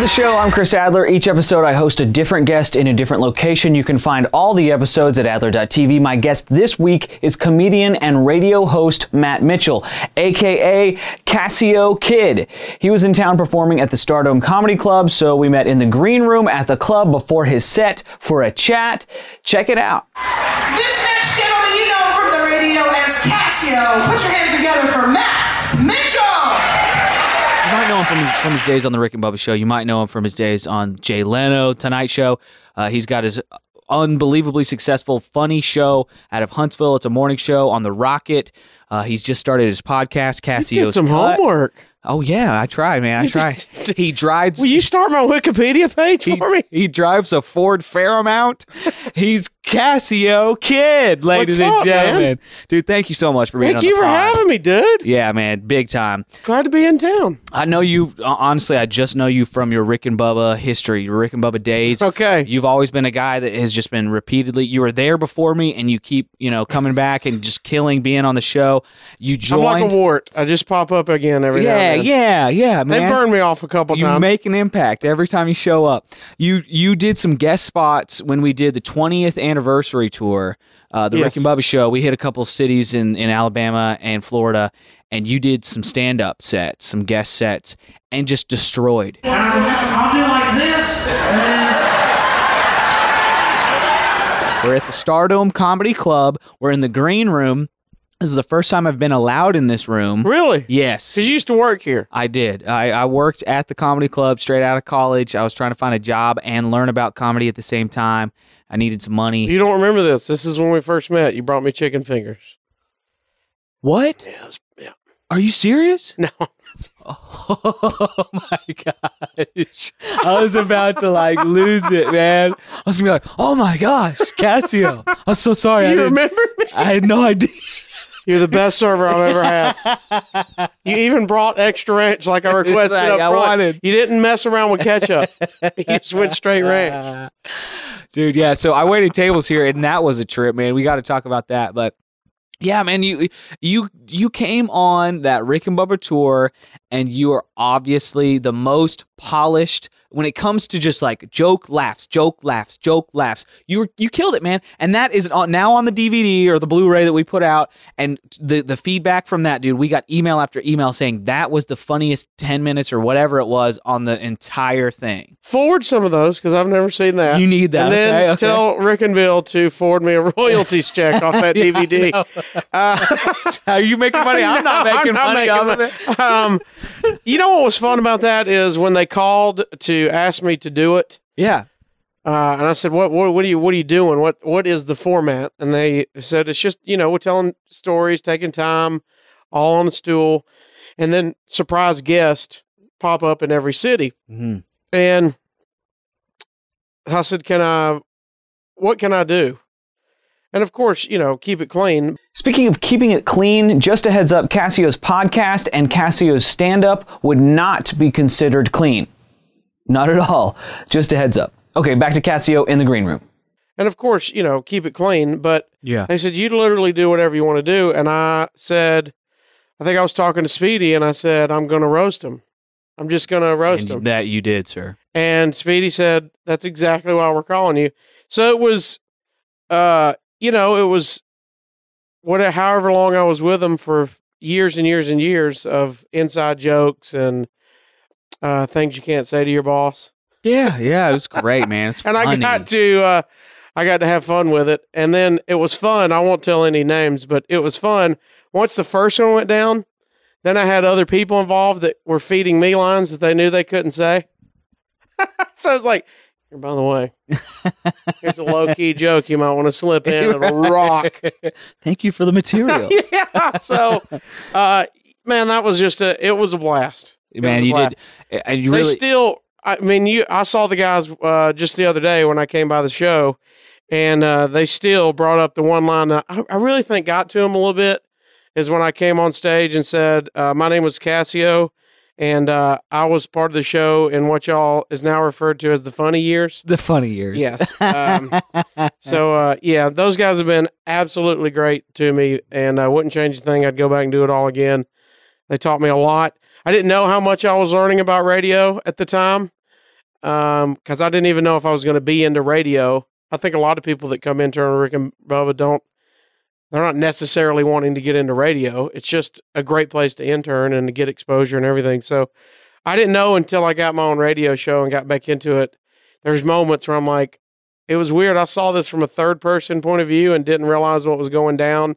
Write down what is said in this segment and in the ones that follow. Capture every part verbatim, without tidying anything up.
to the show. I'm Chris Adler. Each episode, I host a different guest in a different location. You can find all the episodes at Adler dot T V. My guest this week is comedian and radio host Matt Mitchell, a k a. Casio Kid. He was in town performing at the Stardome Comedy Club, so we met in the green room at the club before his set for a chat. Check it out. This next gentleman you know from the radio as Casio. Put your hands together for Matt Mitchell. You might know him from his, from his days on The Rick and Bubba Show. You might know him from his days on Jay Leno, Tonight Show. Uh, he's got his unbelievably successful, funny show out of Huntsville. It's a morning show on The Rocket. Uh, he's just started his podcast, Casio's You did some Cut. Homework. Oh, yeah. I try, man. I try. He drives... Will you start my Wikipedia page he, for me? He drives a Ford Fairmont. He's Casio Kid, ladies up, and gentlemen. Man? Dude, thank you so much for being thank on the pod. Thank you for having me, dude. Yeah, man. Big time. Glad to be in town. I know you... Honestly, I just know you from your Rick and Bubba history, your Rick and Bubba days. Okay. You've always been a guy that has just been repeatedly... You were there before me, and you keep, you know, coming back and just killing being on the show. You joined. I'm like a wart. I just pop up again every yeah, now and then. Yeah, yeah, yeah, man. They burn me off a couple you times. You make an impact every time you show up. You you did some guest spots when we did the twentieth anniversary tour, uh, the yes. Rick and Bubba Show. We hit a couple cities in, in Alabama and Florida, and you did some stand-up sets, some guest sets, and just destroyed. I'll do like this. And we're at the Stardome Comedy Club. We're in the green room. This is the first time I've been allowed in this room. Really? Yes. Because you used to work here. I did. I, I worked at the comedy club straight out of college. I was trying to find a job and learn about comedy at the same time. I needed some money. You don't remember this. This is when we first met. You brought me chicken fingers. What? Yeah, that's, yeah. Are you serious? No. Oh my gosh. I was about to like lose it, man. I was going to be like, oh my gosh, Casio. I'm so sorry. You I remember me? I had no idea. You're the best server I've ever had. You even brought extra ranch like I requested like up I front. Wanted. You didn't mess around with ketchup. You just went straight ranch. Dude, yeah, so I waited tables here, and that was a trip, man. We got to talk about that, but... Yeah, man, you you you came on that Rick and Bubba tour, and you are obviously the most polished when it comes to just like joke laughs, joke laughs, joke laughs. You were, you killed it, man, and that is on, now on the D V D or the Blu-ray that we put out, and the the feedback from that, dude, we got email after email saying that was the funniest ten minutes or whatever it was on the entire thing. Forward some of those because I've never seen that. You need that, and then okay, okay. tell Rick and Bill to forward me a royalties check off that yeah, D V D. No. Uh, are you making money? I'm no, not making I'm not money making off money. Of it. Um, you know what was fun about that is when they called to ask me to do it. Yeah, uh, and I said, "What? What? What are you? What are you doing? What? What is the format?" And they said, "It's just you know, we're telling stories, taking time, all on the stool, and then surprise guests pop up in every city." Mm-hmm. And I said, "Can I? What can I do?" And of course, you know, keep it clean. Speaking of keeping it clean, just a heads up, Casio's podcast and Casio's stand-up would not be considered clean. Not at all. Just a heads up. Okay, back to Casio in the green room. And of course, you know, keep it clean, but yeah. They said, you literally do whatever you want to do. And I said, I think I was talking to Speedy, and I said, I'm going to roast him. I'm just going to roast and him. That you did, sir. And Speedy said, that's exactly why we're calling you. So it was... uh. You know, it was what, however long I was with them for years and years and years of inside jokes and uh, things you can't say to your boss. Yeah, yeah, it was great, man. It's and funny. I got to, uh, I got to have fun with it, and then it was fun. I won't tell any names, but it was fun. Once the first one went down, then I had other people involved that were feeding me lines that they knew they couldn't say. So I was like. By the way, here's a low-key joke you might want to slip in. It'll rock. Thank you for the material. Yeah. So, uh, man, that was just a, it was a blast. It man, a you blast. Did. And you they really... still, I mean, you. I saw the guys uh, just the other day when I came by the show, and uh, they still brought up the one line that I, I really think got to them a little bit, is when I came on stage and said, uh, my name was Casio. And uh, I was part of the show in what y'all is now referred to as the funny years. The funny years. Yes. Um, so, uh, yeah, those guys have been absolutely great to me, and I wouldn't change a thing. I'd go back and do it all again. They taught me a lot. I didn't know how much I was learning about radio at the time, um, because I didn't even know if I was going to be into radio. I think a lot of people that come into Rick and Bubba don't, they're not necessarily wanting to get into radio. It's just a great place to intern and to get exposure and everything. So I didn't know until I got my own radio show and got back into it. There's moments where I'm like, it was weird. I saw this from a third person point of view and didn't realize what was going down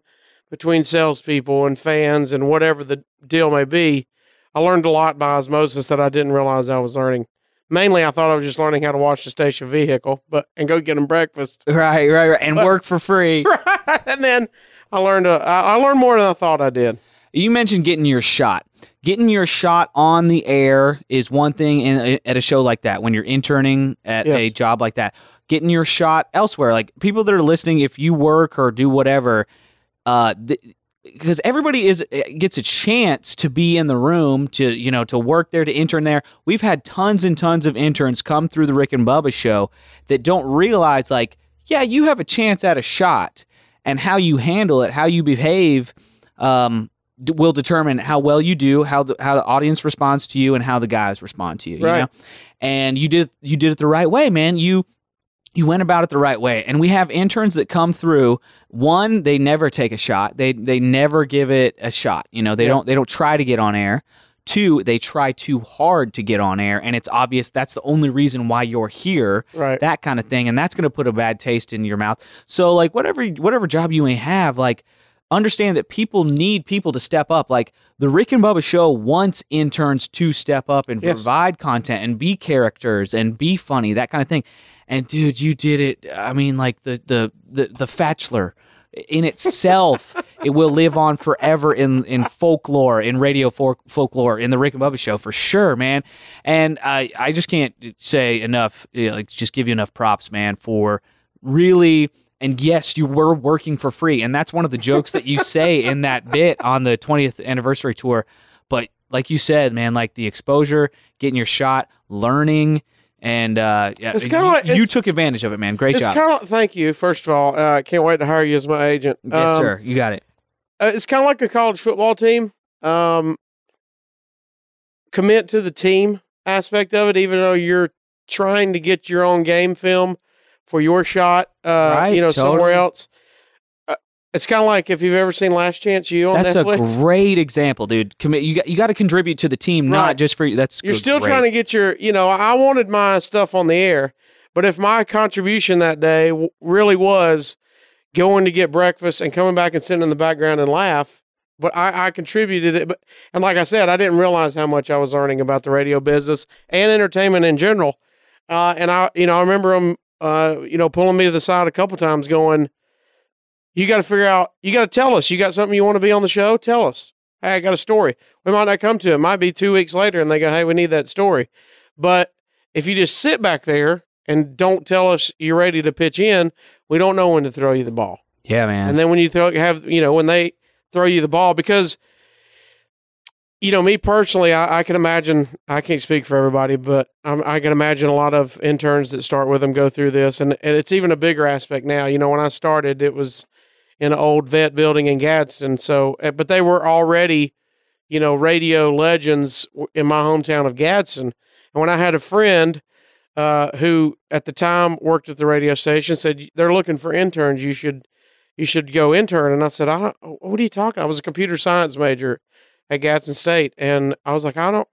between salespeople and fans and whatever the deal may be. I learned a lot by osmosis that I didn't realize I was learning. Mainly, I thought I was just learning how to wash the station vehicle, but and go get them breakfast. Right, right, right, and but, work for free. Right, and then I learned. Uh, I learned more than I thought I did. You mentioned getting your shot. Getting your shot on the air is one thing in, at a show like that. When you're interning at yes. a job like that, getting your shot elsewhere. Like people that are listening, if you work or do whatever, uh. Th- because everybody is gets a chance to be in the room, to you know, to work there, to intern there. We've had tons and tons of interns come through the Rick and Bubba show that don't realize, like, yeah, you have a chance at a shot, and how you handle it, how you behave, um, d- will determine how well you do, how the how the audience responds to you, and how the guys respond to you. Right. You know? And you did you did it the right way, man. You. You went about it the right way. And we have interns that come through. One, they never take a shot. They they never give it a shot. You know, they yeah. don't they don't try to get on air. Two, they try too hard to get on air. And it's obvious that's the only reason why you're here. Right. That kind of thing. And that's going to put a bad taste in your mouth. So like whatever whatever job you may have, like understand that people need people to step up. Like the Rick and Bubba show wants interns to step up and yes. provide content and be characters and be funny, that kind of thing. And dude, you did it. I mean, like the the the the Fatchelor in itself, it will live on forever in in folklore, in radio folk, folklore, in the Rick and Bubba show for sure, man. And I I just can't say enough, you know, like just give you enough props, man, for really. And yes, you were working for free, and that's one of the jokes that you say in that bit on the twentieth anniversary tour. But like you said, man, like the exposure, getting your shot, learning. And uh, yeah, you, like, you took advantage of it, man. Great it's job. Kinda, thank you, first of all. I uh, can't wait to hire you as my agent. Yes, um, sir. You got it. Uh, it's kind of like a college football team. Um, commit to the team aspect of it, even though you're trying to get your own game film for your shot, uh, right, you know, totally. somewhere else. Uh, it's kind of like if you've ever seen Last Chance U on that's Netflix. That's a great example, dude. Commit. You got you got to contribute to the team, right. not just for you. That's you're still great. trying to get your. You know, I wanted my stuff on the air, but if my contribution that day w- really was going to get breakfast and coming back and sitting in the background and laugh, but I, I contributed it. But and like I said, I didn't realize how much I was learning about the radio business and entertainment in general. Uh, and I, you know, I remember them. Uh, you know, pulling me to the side a couple times going, you got to figure out, you got to tell us, you got something you want to be on the show? Tell us. Hey, I got a story. We might not come to it. It might be two weeks later and they go, hey, we need that story. But if you just sit back there and don't tell us you're ready to pitch in, we don't know when to throw you the ball. Yeah, man. And then when you throw, have, you know, when they throw you the ball, because, you know, me personally, I, I can imagine, I can't speak for everybody, but I'm, I can imagine a lot of interns that start with them go through this. And, and it's even a bigger aspect now. You know, when I started, it was in an old vet building in Gadsden. So, but they were already, you know, radio legends in my hometown of Gadsden. And when I had a friend uh, who at the time worked at the radio station said, they're looking for interns. You should, you should go intern. And I said, I don't, what are you talking? I was a computer science major at Gadsden State. And I was like, I don't,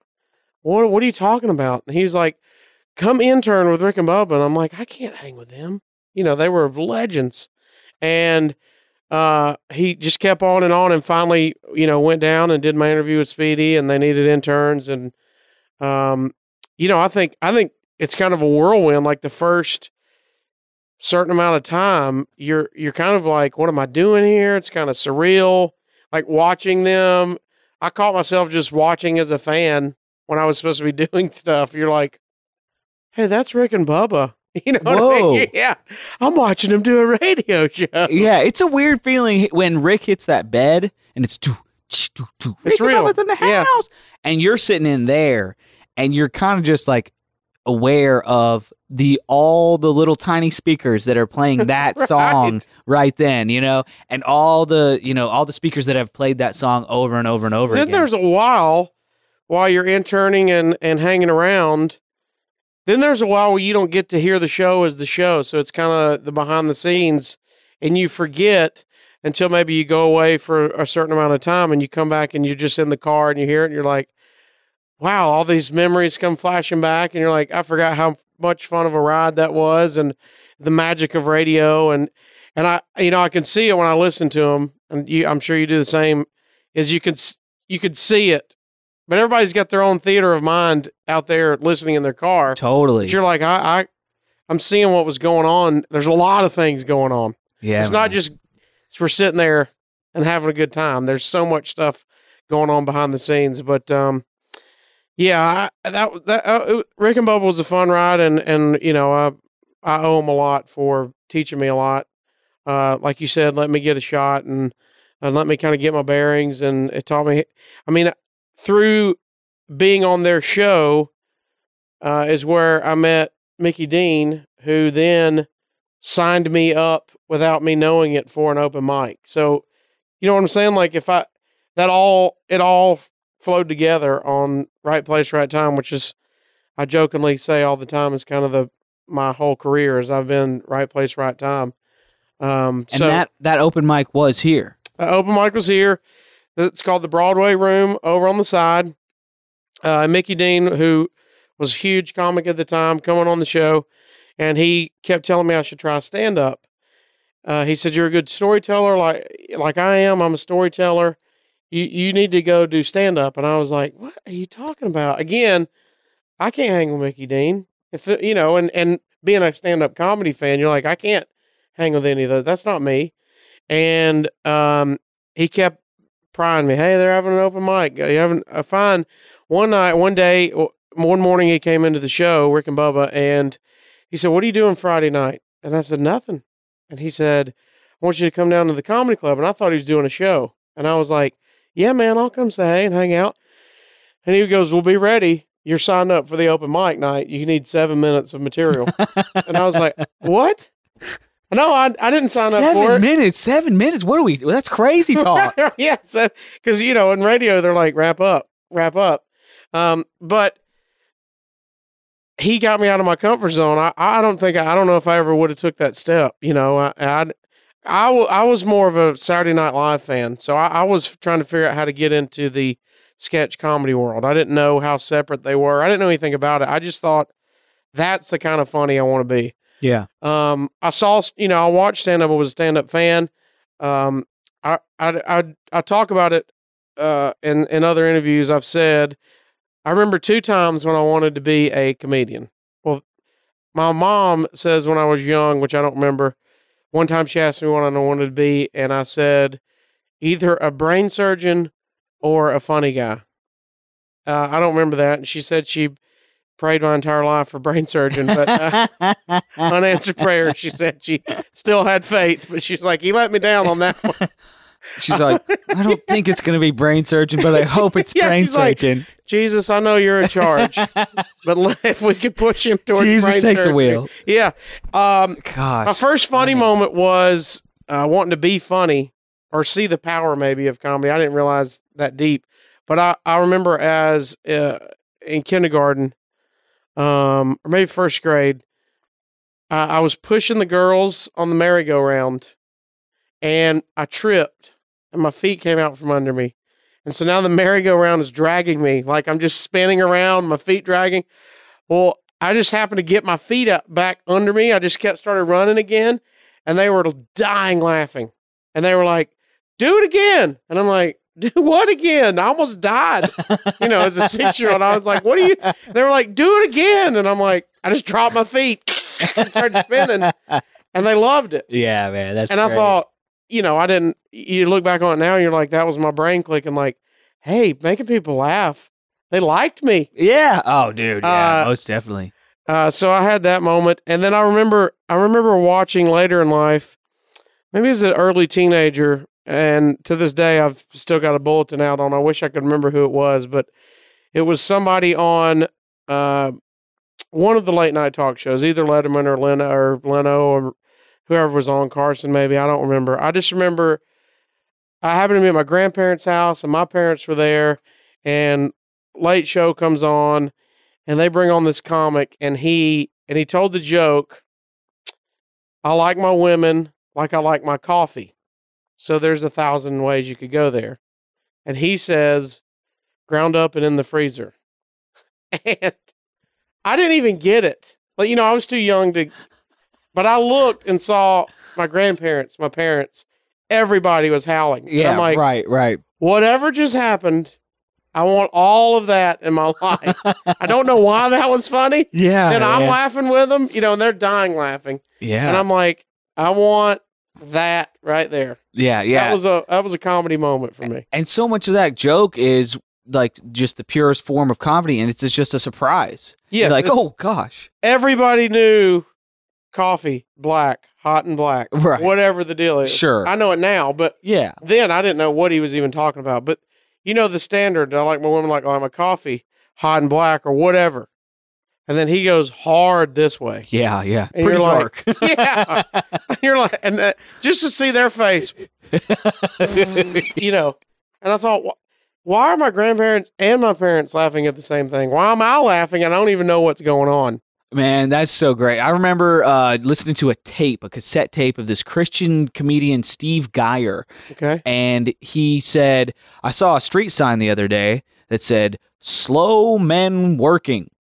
what What are you talking about? And he's like, come intern with Rick and Bubba. And I'm like, I can't hang with them. You know, they were legends. And uh, he just kept on and on and finally, you know, went down and did my interview with Speedy and they needed interns. And, um, you know, I think, I think it's kind of a whirlwind. Like the first certain amount of time you're, you're kind of like, what am I doing here? It's kind of surreal, like watching them. I caught myself just watching as a fan when I was supposed to be doing stuff. You're like, hey, that's Rick and Bubba. You know Whoa. what I mean? Yeah. I'm watching him do a radio show. Yeah. It's a weird feeling when Rick hits that bed and it's doo, ch, doo, doo. Rick it's and real. Bubba's in the house. Yeah. And you're sitting in there and you're kind of just like aware of the all the little tiny speakers that are playing that right. song right then, you know, and all the, you know, all the speakers that have played that song over and over and over then again. Then there's a while while you're interning and, and hanging around Then there's a while where you don't get to hear the show as the show. So it's kind of the behind the scenes, and you forget until maybe you go away for a certain amount of time and you come back and you're just in the car and you hear it and you're like, wow, all these memories come flashing back. And you're like, I forgot how much fun of a ride that was and the magic of radio. And, and I, you know, I can see it when I listen to them, and you, I'm sure you do the same, is you can, you could see it. But everybody's got their own theater of mind out there listening in their car. Totally. But you're like, I, I, I'm seeing what was going on. There's a lot of things going on. Yeah. It's man. not just it's we're sitting there and having a good time. There's so much stuff going on behind the scenes. But um, yeah, I, that that uh, Rick and Bubba was a fun ride, and and you know I I owe him a lot for teaching me a lot. Uh, like you said, let me get a shot and and let me kind of get my bearings, and it taught me. I mean. Through being on their show uh, is where I met Mickey Dean, who then signed me up without me knowing it for an open mic. So, you know what I'm saying? Like if I, that all, it all flowed together on right place, right time, which is, I jokingly say all the time, is kind of the, my whole career is I've been right place, right time. Um, and so that, that open mic was here. That open mic was here. It's called the Broadway Room over on the side. Uh, Mickey Dean, who was a huge comic at the time, coming on the show, and he kept telling me I should try stand-up. Uh, he said, you're a good storyteller like like I am. I'm a storyteller. You you need to go do stand-up. And I was like, what are you talking about? Again, I can't hang with Mickey Dean. If you know, and, and being a stand-up comedy fan, you're like, I can't hang with any of those. That's not me. And um, he kept prying me, hey, they're having an open mic. You having a fine one night, one day, one morning he came into the show, Rick and Bubba, and he said, what are you doing Friday night? And I said, nothing. And he said, I want you to come down to the comedy club. And I thought he was doing a show. And I was like, yeah, man, I'll come say hey and hang out. And he goes, we'll be ready. You're signed up for the open mic night. You need seven minutes of material. And I was like, what? No, I I didn't sign seven up for it. Seven minutes, seven minutes. What are we? Well, that's crazy talk. Yeah, so because you know in radio they're like wrap up, wrap up. Um, but he got me out of my comfort zone. I I don't think I don't know if I ever would have took that step. You know, I I, I, w I was more of a Saturday Night Live fan, so I, I was trying to figure out how to get into the sketch comedy world. I didn't know how separate they were. I didn't know anything about it. I just thought that's the kind of funny I want to be. Yeah. Um, I saw, you know, I watched stand-up. I was a stand-up fan. Um, I, I, I, I talk about it, uh, in, in other interviews I've said, I remember two times when I wanted to be a comedian. Well, my mom says when I was young, which I don't remember, one time she asked me what I wanted to be. And I said, either a brain surgeon or a funny guy. Uh, I don't remember that. And she said she prayed my entire life for brain surgeon, but uh, unanswered prayer. She said she still had faith, but she's like, he let me down on that one. She's like, I don't think it's going to be brain surgeon, but I hope it's yeah, brain surgeon. Like, Jesus, I know you're in charge, but if we could push him towards Jesus, brain take surgery. The wheel. Yeah. Um, Gosh, my first funny man. moment was uh, wanting to be funny or see the power maybe of comedy. I didn't realize that deep, but I, I remember as uh, in kindergarten, Um, or maybe first grade, uh, I was pushing the girls on the merry-go-round and I tripped and my feet came out from under me. And so now the merry-go-round is dragging me. Like I'm just spinning around, my feet dragging. Well, I just happened to get my feet up back under me. I just kept started running again and they were dying laughing. And they were like, do it again. And I'm like, do what again? I almost died, you know, as a six-year-old. I was like, what are you? They were like, do it again. And I'm like, I just dropped my feet and started spinning. And they loved it. Yeah, man. That's and great. I thought, you know, I didn't, you look back on it now and you're like, that was my brain clicking like, hey, making people laugh. They liked me. Yeah. Oh, dude. Yeah, uh, most definitely. Uh, so I had that moment. And then I remember, I remember watching later in life, maybe as an early teenager, and to this day, I've still got a bulletin out on. I wish I could remember who it was, but it was somebody on uh, one of the late night talk shows, either Letterman or Leno or Leno or whoever was on, Carson maybe. I don't remember. I just remember I happened to be at my grandparents' house, and my parents were there, and late show comes on, and they bring on this comic, and he and he told the joke, I like my women like I like my coffee. So there's a thousand ways you could go there. And he says, ground up and in the freezer. And I didn't even get it. Like, you know, I was too young to, but I looked and saw my grandparents, my parents, everybody was howling. Yeah, I'm like, right, right. Whatever just happened, I want all of that in my life. I don't know why that was funny. Yeah. And I'm yeah. laughing with them, you know, and they're dying laughing. Yeah. And I'm like, I want that right there. Yeah, yeah. That was a that was a comedy moment for me. And so much of that joke is like just the purest form of comedy, and it's just a surprise. Yeah. Like, oh gosh. Everybody knew coffee, black, hot and black, right. Whatever the deal is. Sure. I know it now, but yeah. Then I didn't know what he was even talking about. But you know, the standard, I like my woman like I like my coffee, hot and black or whatever. And then he goes hard this way. Yeah, yeah. And pretty you're dark. Like, yeah. You're like, and that, just to see their face, you know. And I thought, wh- why are my grandparents and my parents laughing at the same thing? Why am I laughing? And I don't even know what's going on. Man, that's so great. I remember uh, listening to a tape, a cassette tape of this Christian comedian, Steve Geyer. Okay. And he said, I saw a street sign the other day that said, slow men working.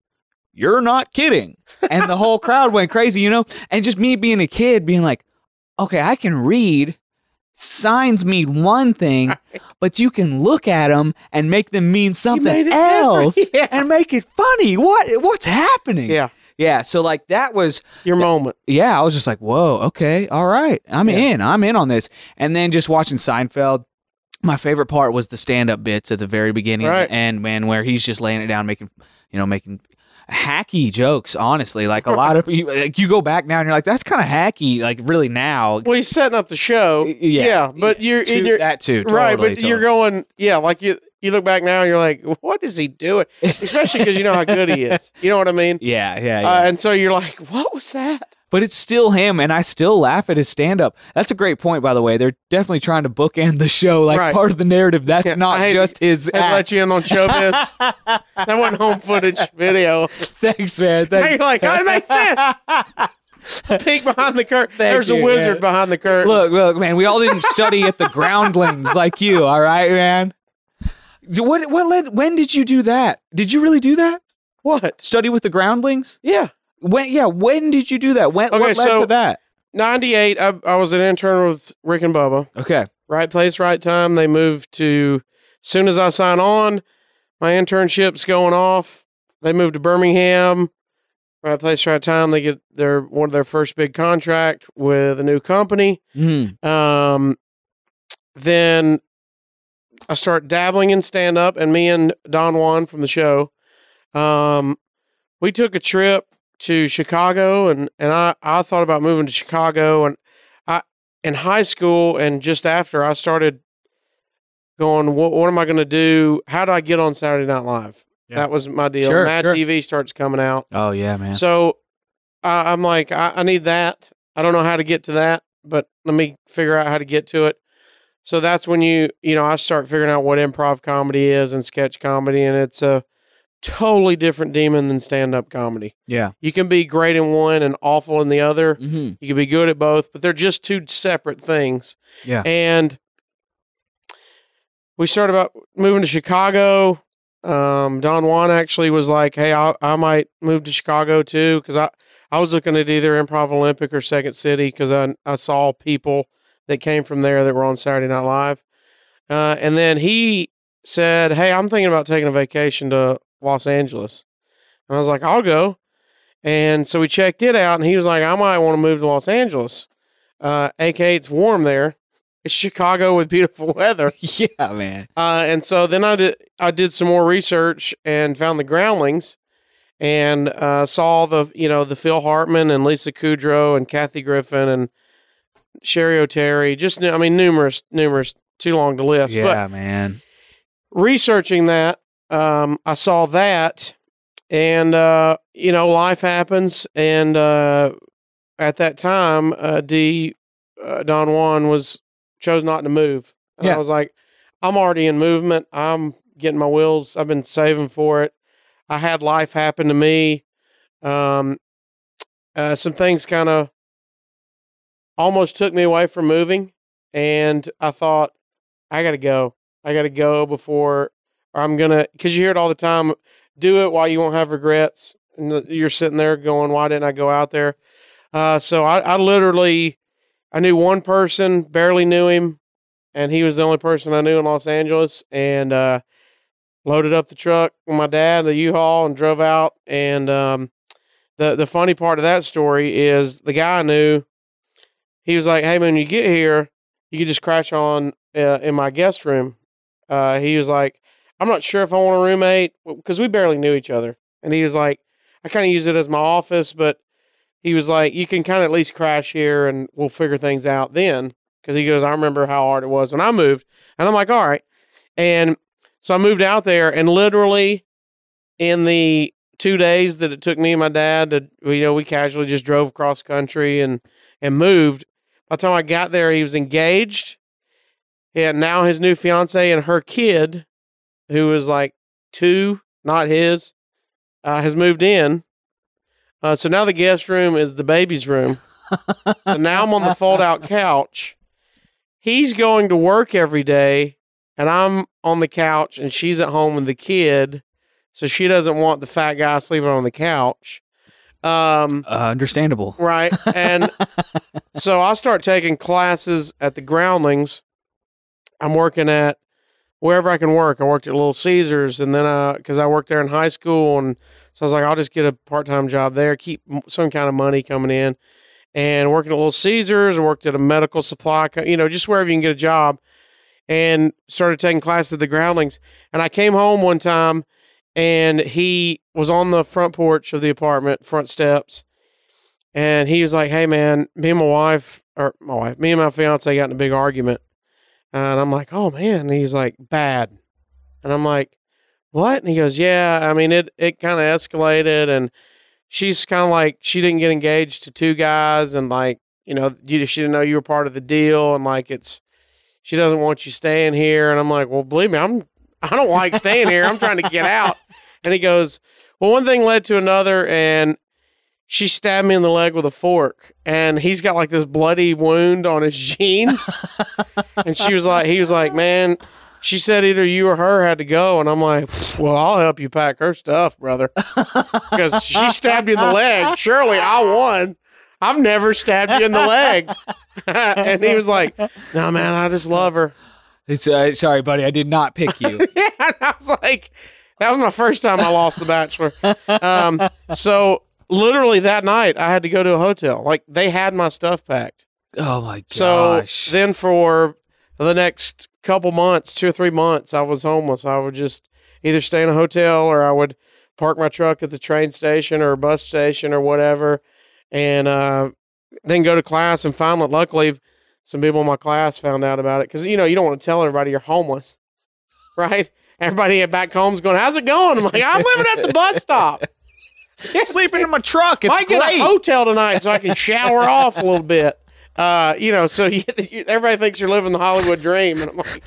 You're not kidding. And the whole crowd went crazy, you know? And just me being a kid being like, okay, I can read. Signs mean one thing, right. But you can look at them and make them mean something else every, yeah. and make it funny. What What's happening? Yeah. Yeah, so like that was... Your th- moment. Yeah, I was just like, whoa, okay, all right. I'm yeah. in. I'm in on this. And then just watching Seinfeld, my favorite part was the stand-up bits at the very beginning right. and the end, man, where he's just laying it down, making, you know, making hacky jokes, honestly. Like a lot of... You, like you go back now and you're like, that's kind of hacky, like really now. Well, he's setting up the show. Yeah. yeah but yeah, you're... To, you're that too. Totally, right, but totally. You're going... Yeah, like you... You look back now and you're like, what is he doing? Especially because you know how good he is. You know what I mean? Yeah, yeah, yeah. Uh, and so you're like, what was that? But it's still him, and I still laugh at his stand-up. That's a great point, by the way. They're definitely trying to bookend the show, like right. part of the narrative. That's yeah, not I just his act. I let you in on showbiz. That wasn't home footage video. Thanks, man. Thanks. Now you're like, oh, it makes sense. Peek behind the curtain. There's you, a wizard man. Behind the curtain. Look, look, man, we all didn't study at the Groundlings like you, all right, man? What what led? When did you do that? Did you really do that? What? Study with the Groundlings? Yeah. When? Yeah. When did you do that? When? Okay, what led so to that? ninety-eight. I, I was an intern with Rick and Bubba. Okay. Right place, right time. They moved to. Soon as I sign on, my internship's going off. They moved to Birmingham. Right place, right time. They get their one of their first big contract with a new company. Mm. Um. Then. I start dabbling in stand-up, and me and Don Juan from the show, um, we took a trip to Chicago, and, and I, I thought about moving to Chicago, and I in high school, and just after, I started going, what, what am I going to do? How do I get on Saturday Night Live? Yeah. That was my deal. Sure, Mad sure. T V starts coming out. Oh, yeah, man. So I, I'm like, I, I need that. I don't know how to get to that, but let me figure out how to get to it. So that's when you, you know, I start figuring out what improv comedy is and sketch comedy, and it's a totally different demon than stand-up comedy. Yeah. You can be great in one and awful in the other. Mm-hmm. You can be good at both, but they're just two separate things. Yeah. And we started about moving to Chicago. Um, Don Juan actually was like, hey, I, I might move to Chicago too, because I, I was looking at either Improv Olympic or Second City because I, I saw people that came from there that were on Saturday Night Live. Uh, and then he said, hey, I'm thinking about taking a vacation to Los Angeles. And I was like, I'll go. And so we checked it out, and he was like, I might want to move to Los Angeles. Uh, A K A it's warm there. It's Chicago with beautiful weather. Yeah, man. Uh, and so then I did, I did some more research and found the Groundlings and uh, saw the, you know, the Phil Hartman and Lisa Kudrow and Kathy Griffin and Sherry O'Terry, just, I mean, numerous, numerous, too long to list. Yeah, but man. Researching that, um, I saw that, and, uh, you know, life happens, and uh, at that time, uh, D, uh, Don Juan was, chose not to move. And yeah. I was like, I'm already in movement. I'm getting my wheels. I've been saving for it. I had life happen to me. Um, uh, some things kind of almost took me away from moving. And I thought, I got to go. I got to go before or I'm going to, because you hear it all the time, do it while you won't have regrets. And you're sitting there going, why didn't I go out there? Uh, so I, I literally, I knew one person, barely knew him. And he was the only person I knew in Los Angeles. And uh, loaded up the truck with my dad, the U-Haul, and drove out. And um, the, the funny part of that story is the guy I knew, he was like, hey, man, when you get here, you can just crash on uh, in my guest room. Uh, he was like, I'm not sure if I want a roommate, because we barely knew each other. And he was like, I kind of use it as my office, but he was like, you can kind of at least crash here and we'll figure things out then. Because he goes, I remember how hard it was when I moved. And I'm like, all right. And so I moved out there, and literally in the two days that it took me and my dad to, you know, we casually just drove across country and, and moved. By the time I got there, he was engaged. He had now his new fiance and her kid, who was like two, not his, uh, has moved in. Uh, so now the guest room is the baby's room. So now I'm on the fold-out couch. He's going to work every day, and I'm on the couch, and she's at home with the kid, so she doesn't want the fat guy sleeping on the couch. Um, uh, understandable. Right. And so I start taking classes at the Groundlings. I'm working at wherever I can work. I worked at Little Caesars, and then uh, because I worked there in high school, and so I was like, I'll just get a part-time job there, keep some kind of money coming in. And working at Little Caesars, I worked at a medical supply, co- you know, just wherever you can get a job, and started taking classes at the Groundlings. And I came home one time, and he was on the front porch of the apartment, front steps, and he was like, hey, man, me and my wife, or my wife, me and my fiance got in a big argument. And I'm like, oh, man. And he's like, bad. And I'm like, what? And he goes, yeah, I mean, it, it kind of escalated, and she's kind of like, she didn't get engaged to two guys, and like, you know, you, she didn't know you were part of the deal, and like, it's, she doesn't want you staying here. And I'm like, well, believe me, I'm, I don't like staying here. I'm trying to get out. And he goes, well, one thing led to another, and she stabbed me in the leg with a fork, and he's got like this bloody wound on his jeans. And she was like, he was like, man, she said either you or her had to go. And I'm like, well, I'll help you pack her stuff, brother. Because she stabbed you in the leg. Surely I won. I've never stabbed you in the leg. And he was like, no, man, I just love her. It's uh, sorry, buddy, I did not pick you. Yeah, and I was like, that was my first time I lost The Bachelor. Um, so literally that night I had to go to a hotel. Like, they had my stuff packed. Oh, my gosh. So then for the next couple months, two or three months, I was homeless. I would just either stay in a hotel, or I would park my truck at the train station or bus station or whatever, and uh, then go to class. And finally, luckily, some people in my class found out about it, because, you know, you don't want to tell everybody you're homeless, right? Everybody back home's going, how's it going? I'm like, I'm living at the bus stop. Sleeping in my truck. It's I great. I get a hotel tonight so I can shower off a little bit. Uh, you know, so you, you, everybody thinks you're living the Hollywood dream, and I'm like,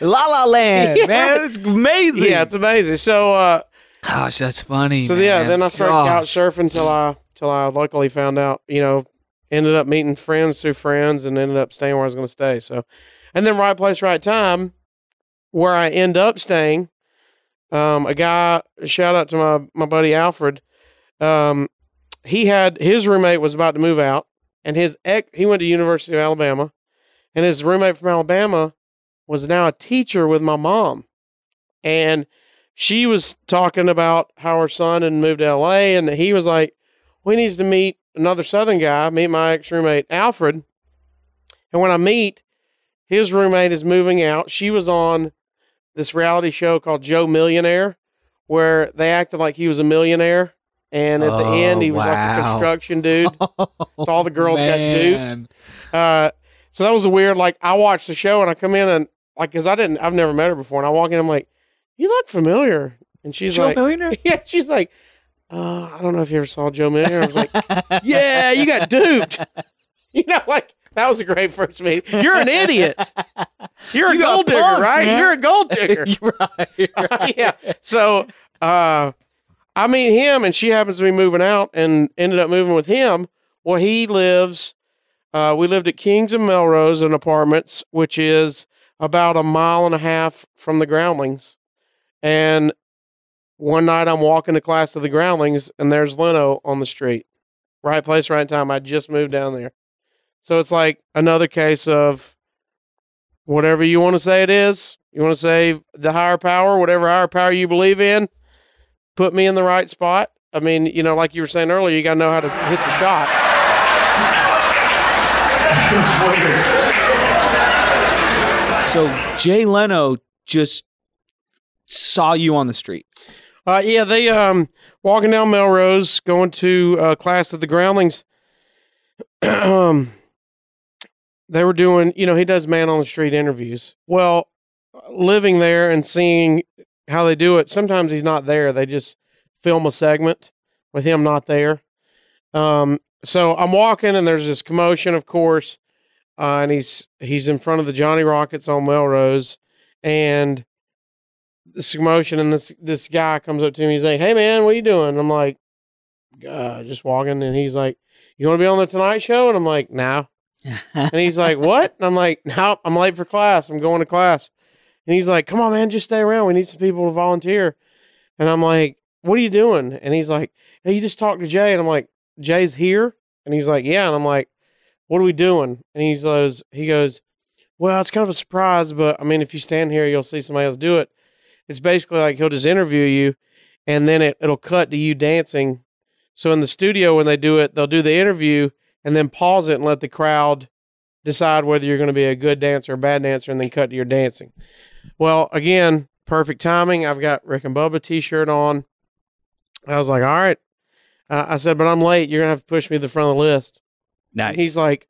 La La Land, yeah, man, it's amazing. Yeah, it's amazing. So, uh, gosh, that's funny. So man. yeah, then I started oh. couch surfing till I till I luckily found out. You know, ended up meeting friends through friends, and ended up staying where I was going to stay. So, and then right place, right time, where I end up staying. Um, a guy, shout out to my my buddy Alfred. Um, he had his roommate was about to move out. And his ex, he went to University of Alabama, and his roommate from Alabama was now a teacher with my mom. And she was talking about how her son had moved to L A, and he was like, we need to meet another Southern guy, meet my ex-roommate, Alfred. And when I meet, his roommate is moving out. She was on this reality show called Joe Millionaire, where they acted like he was a millionaire. And at oh, the end, he was wow. like a construction dude. Oh, so all the girls man. got duped. Uh, so that was weird. Like, I watched the show, and I come in, and like, cause I didn't, I've never met her before. And I walk in, I'm like, you look familiar. And she's Joe like, Millionaire? Yeah. She's like, uh, I don't know if you ever saw Joe Millionaire. I was like, yeah, you got duped. You know, like, that was a great first meet. You're an idiot. You're a you gold digger, pumped, right? Man. You're a gold digger. You're right. You're right. Uh, yeah. So, uh, I meet him, and she happens to be moving out and ended up moving with him. Well, he lives, uh, we lived at Kings and Melrose in apartments, which is about a mile and a half from the Groundlings. And one night I'm walking to class to the Groundlings, and there's Leno on the street. Right place, right time. I just moved down there. So it's like another case of whatever you want to say it is. You want to say the higher power, whatever higher power you believe in, put me in the right spot. I mean, you know, like you were saying earlier, you got to know how to hit the shot. So Jay Leno just saw you on the street. Uh, yeah, they um walking down Melrose, going to uh, class at the Groundlings. um, they were doing, you know, he does man on the street interviews. Well, living there and seeing how they do it, sometimes he's not there. They just film a segment with him not there. Um, so I'm walking, and there's this commotion, of course, uh, and he's he's in front of the Johnny Rockets on Melrose, and this commotion, and this this guy comes up to me. He's like, "Hey, man, what are you doing?" And I'm like, uh, just walking, and he's like, "You want to be on the Tonight Show?" And I'm like, "No." Nah. And he's like, "What?" And I'm like, "No, nope, I'm late for class. I'm going to class." And he's like, "Come on, man, just stay around. We need some people to volunteer." And I'm like, "What are you doing?" And he's like, "Hey, you just talked to Jay." And I'm like, "Jay's here?" And he's like, "Yeah." And I'm like, "What are we doing?" And he goes, he goes, "Well, it's kind of a surprise, but I mean, if you stand here, you'll see somebody else do it. It's basically like he'll just interview you, and then it, it'll cut to you dancing. So in the studio, when they do it, they'll do the interview and then pause it and let the crowd decide whether you're going to be a good dancer or a bad dancer, and then cut to your dancing." Well, again, perfect timing. I've got Rick and Bubba t-shirt on. I was like, "All right." Uh, I said, "But I'm late. You're going to have to push me to the front of the list." Nice. And he's like,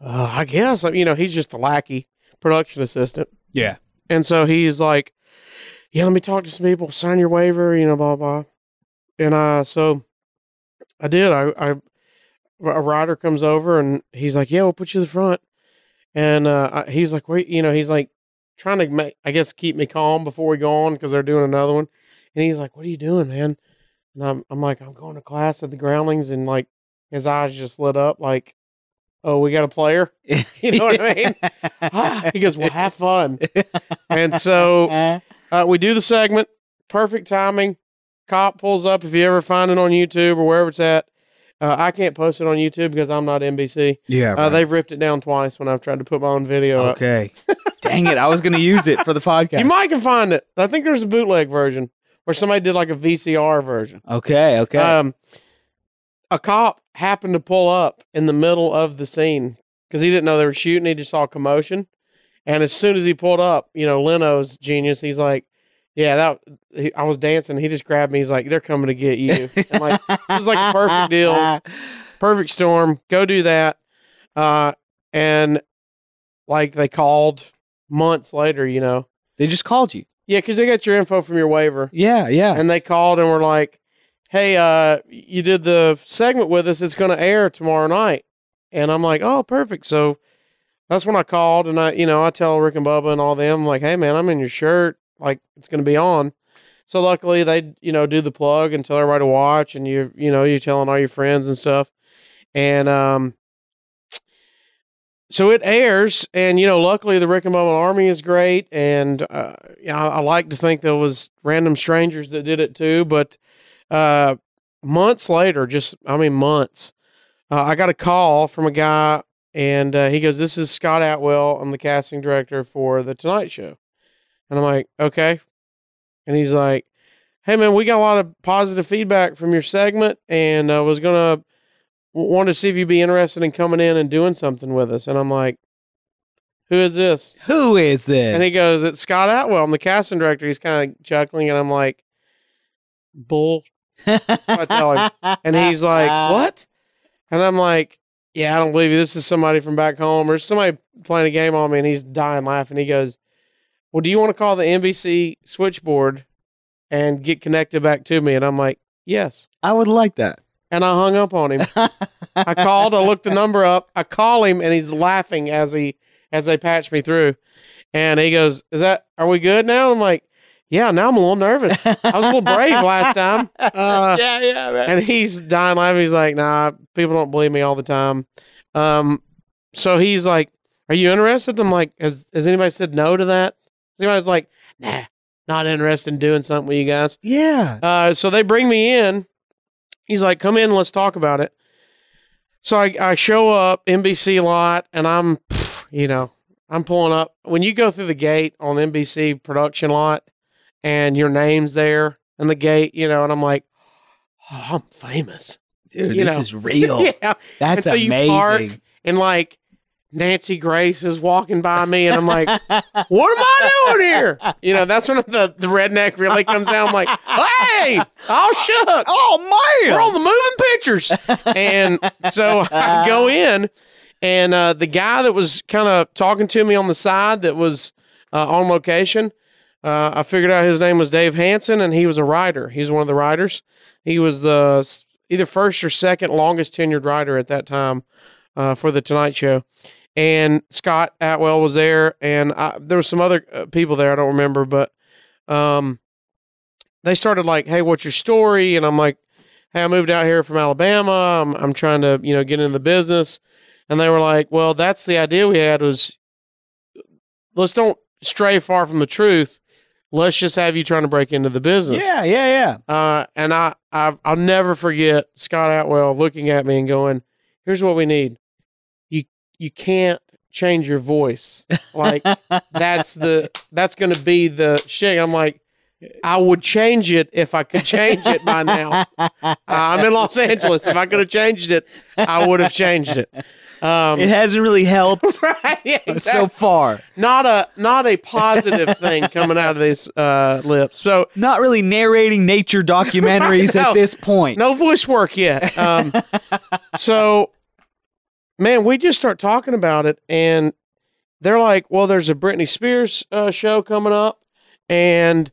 uh, I guess. You know, he's just a lackey production assistant. Yeah. And so he's like, "Yeah, let me talk to some people, sign your waiver, you know, blah, blah." And uh, so I did. I, I, a rider comes over, and he's like, "Yeah, we'll put you in the front." And uh, I, he's like, "Wait," you know, he's like trying to make, I guess, keep me calm before we go on, because they're doing another one. And he's like, "What are you doing, man?" And I'm, I'm like, "I'm going to class at the Groundlings." And like, his eyes just lit up like, "Oh, we got a player." You know what I mean? Ah, he goes, "Well, have fun." And so uh, we do the segment. Perfect timing. Cop pulls up. If you ever find it on YouTube or wherever it's at, uh, I can't post it on YouTube because I'm not N B C. Yeah, right. uh, they've ripped it down twice when I've tried to put my own video up. Okay. Dang it. I was going to use it for the podcast. You might can find it. I think there's a bootleg version where somebody did like a V C R version. Okay. Okay. Um, a cop happened to pull up in the middle of the scene because he didn't know they were shooting. He just saw commotion. And as soon as he pulled up, you know, Leno's genius. He's like, "Yeah, that he, I was dancing. He just grabbed me. He's like, they're coming to get you." I'm like, this is like a perfect deal. Perfect storm. Go do that. Uh, and like they called months later, you know. They just called you. Yeah, because they got your info from your waiver. Yeah, yeah. And they called and were like, "Hey, uh, you did the segment with us. It's going to air tomorrow night." And I'm like, "Oh, perfect." So that's when I called, and I, you know, I tell Rick and Bubba and all them, like, "Hey, man, I'm in your shirt. Like, it's going to be on." So luckily they, you know, do the plug and tell everybody to watch, and you, you know, you're telling all your friends and stuff. And um, so it airs, and you know, luckily the Rick and Bubba Army is great, and uh, I, I like to think there was random strangers that did it too, but. Uh, months later, just, I mean, months, uh, I got a call from a guy, and uh, he goes, "This is Scott Atwell. I'm the casting director for The Tonight Show." And I'm like, "Okay." And he's like, "Hey, man, we got a lot of positive feedback from your segment, and I uh, was going to want to see if you'd be interested in coming in and doing something with us." And I'm like, "Who is this? Who is this?" And he goes, "It's Scott Atwell. I'm the casting director." He's kind of chuckling, and I'm like, "Bull." I tell him. And he's like, "What?" And I'm like, "Yeah, I don't believe you. This is somebody from back home, or somebody playing a game on me." And he's dying laughing. He goes, "Well, do you want to call the N B C switchboard and get connected back to me?" And I'm like, "Yes, I would like that." And I hung up on him. I called, I looked the number up, I call him, and he's laughing as he as they patch me through. And he goes, "Is that, are we good now?" I'm like, yeah, now I'm a little nervous. I was a little brave last time. Uh, yeah, yeah, man. And he's dying laughing. He's like, nah, people don't believe me all the time. Um, so he's like, are you interested? I'm like, has, has anybody said no to that? Anybody's like, nah, not interested in doing something with you guys. Yeah. Uh, so they bring me in. He's like, come in, let's talk about it. So I, I show up, N B C lot, and I'm, pff, you know, I'm pulling up. When you go through the gate on N B C production lot and your name's there and the gate, you know, and I'm like, oh, I'm famous. Dude, you this know? Is real. Yeah. That's and so amazing. You park and like Nancy Grace is walking by me and I'm like, what am I doing here? You know, that's when the, the redneck really comes down. I'm like, hey, all shook. Oh, man. We're on the moving pictures. And so I go in and uh, the guy that was kind of talking to me on the side that was uh, on location, uh, I figured out his name was Dave Hansen and he was a writer. He's one of the writers. He was the either first or second longest tenured writer at that time uh, for The Tonight Show. And Scott Atwell was there, and I, there were some other people there. I don't remember, but um, they started like, hey, what's your story? And I'm like, hey, I moved out here from Alabama. I'm, I'm trying to, you know, get into the business. And they were like, well, that's the idea we had was let's don't stray far from the truth. Let's just have you trying to break into the business. Yeah, yeah, yeah. Uh, and I, I've, I'll never forget Scott Atwell looking at me and going, here's what we need. You can't change your voice. Like that's the, that's going to be the shit. I'm like, I would change it if I could change it by now. Uh, I'm in Los Angeles. If I could have changed it, I would have changed it. Um, it hasn't really helped right? Yeah, exactly. So far. Not a, not a positive thing coming out of these uh, lips. So not really narrating nature documentaries right? No, at this point. No voice work yet. Um, so, man, we just start talking about it, and they're like, well, there's a Britney Spears uh, show coming up and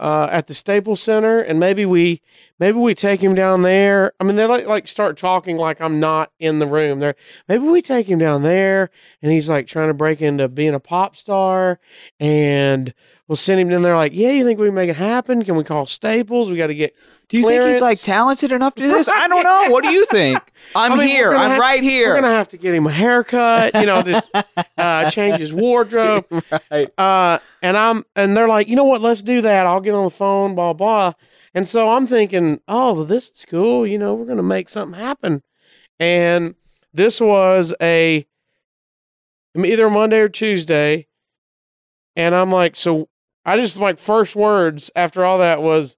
uh, at the Staples Center, and maybe we maybe we take him down there. I mean, they like, like start talking like I'm not in the room. They're, maybe we take him down there, and he's like trying to break into being a pop star, and we'll send him down there like, yeah, you think we can make it happen? Can we call Staples? We got to get... Do you clearance. Think he's like talented enough to do this? I don't know. What do you think? I'm I mean, here. I'm have, right here. We're going to have to get him a haircut, you know, just uh, change his wardrobe. Right. Uh, and I'm, and they're like, you know what? Let's do that. I'll get on the phone, blah, blah. And so I'm thinking, oh, well, this is cool. You know, we're going to make something happen. And this was a, I mean, either Monday or Tuesday. And I'm like, so I just like first words after all that was,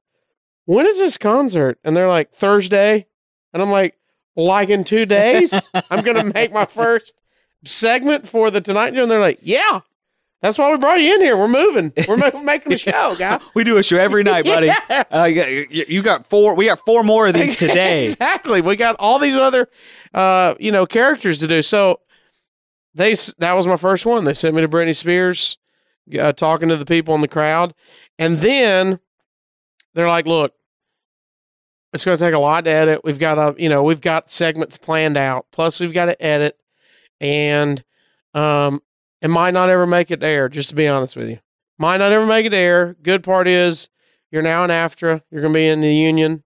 when is this concert? And they're like, Thursday. And I'm like, like in two days, I'm going to make my first segment for the Tonight Show. And they're like, yeah, that's why we brought you in here. We're moving. We're making a show, guy. We do a show every night, buddy. Yeah. Uh, you got four. We got four more of these today. Exactly. We got all these other, uh, you know, characters to do. So they, that was my first one. They sent me to Britney Spears, uh, talking to the people in the crowd. And then they're like, look, it's going to take a lot to edit. We've got a, you know, we've got segments planned out. Plus, we've got to edit, and um, it might not ever make it to air. Just to be honest with you, might not ever make it to air. Good part is you're now in AFTRA. You're going to be in the union,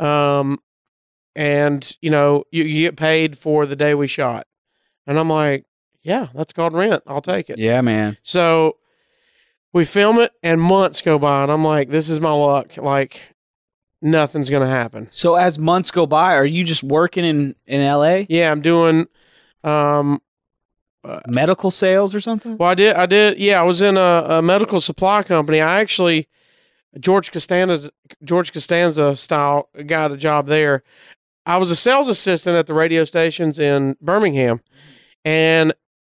um, and you know you, you get paid for the day we shot. And I'm like, yeah, that's called rent. I'll take it. Yeah, man. So we film it, and months go by, and I'm like, this is my luck. Like, nothing's going to happen. So as months go by, are you just working in, in L A? Yeah, I'm doing um, uh, medical sales or something? Well, I did. I did. Yeah, I was in a, a medical supply company. I actually, George Costanza, George Costanza style, got a job there. I was a sales assistant at the radio stations in Birmingham. And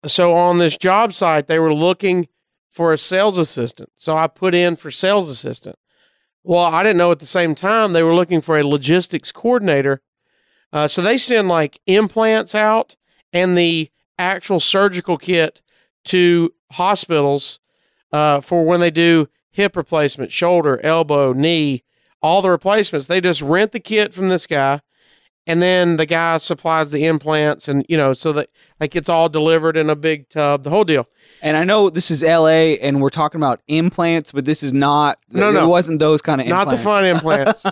so on this job site, they were looking for a sales assistant. So I put in for sales assistant. Well, I didn't know at the same time they were looking for a logistics coordinator. Uh, so they send like implants out and the actual surgical kit to hospitals uh, for when they do hip replacement, shoulder, elbow, knee, all the replacements. They just rent the kit from this guy And then the guy supplies the implants, and, you know, so that, like, it's all delivered in a big tub, the whole deal. And I know this is L A and we're talking about implants, but this is not, no, no, it wasn't those kind of implants. Not the fun implants.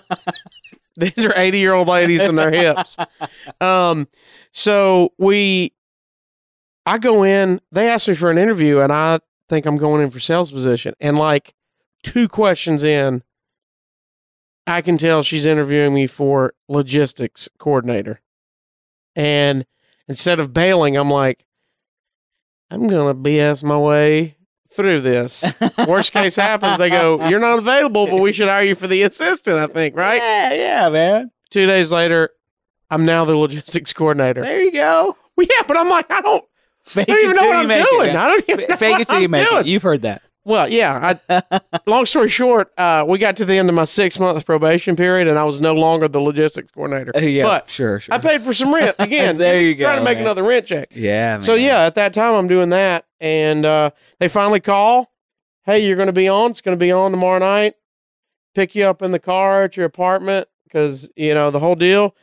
These are eighty year old ladies in their hips. Um, so we, I go in, they asked me for an interview, and I think I'm going in for sales position. And like two questions in, I can tell she's interviewing me for logistics coordinator. And instead of bailing, I'm like, I'm going to B S my way through this. Worst case happens, they go, you're not available, but we should hire you for the assistant, I think, right? Yeah, yeah, man. Two days later, I'm now the logistics coordinator. There you go. Well, yeah, but I'm like, I don't, I don't even know what I'm doing. It, I don't even know Fake what it till I'm you make doing. It. You've heard that. Well, yeah. I, long story short, uh, we got to the end of my six-month probation period, and I was no longer the logistics coordinator. Uh, yeah, but sure, sure. I paid for some rent again. There you go. Trying to make man. another rent check. Yeah, man. So, yeah, at that time, I'm doing that, and uh, they finally call. Hey, you're going to be on. It's going to be on tomorrow night. Pick you up in the car at your apartment because, you know, the whole deal.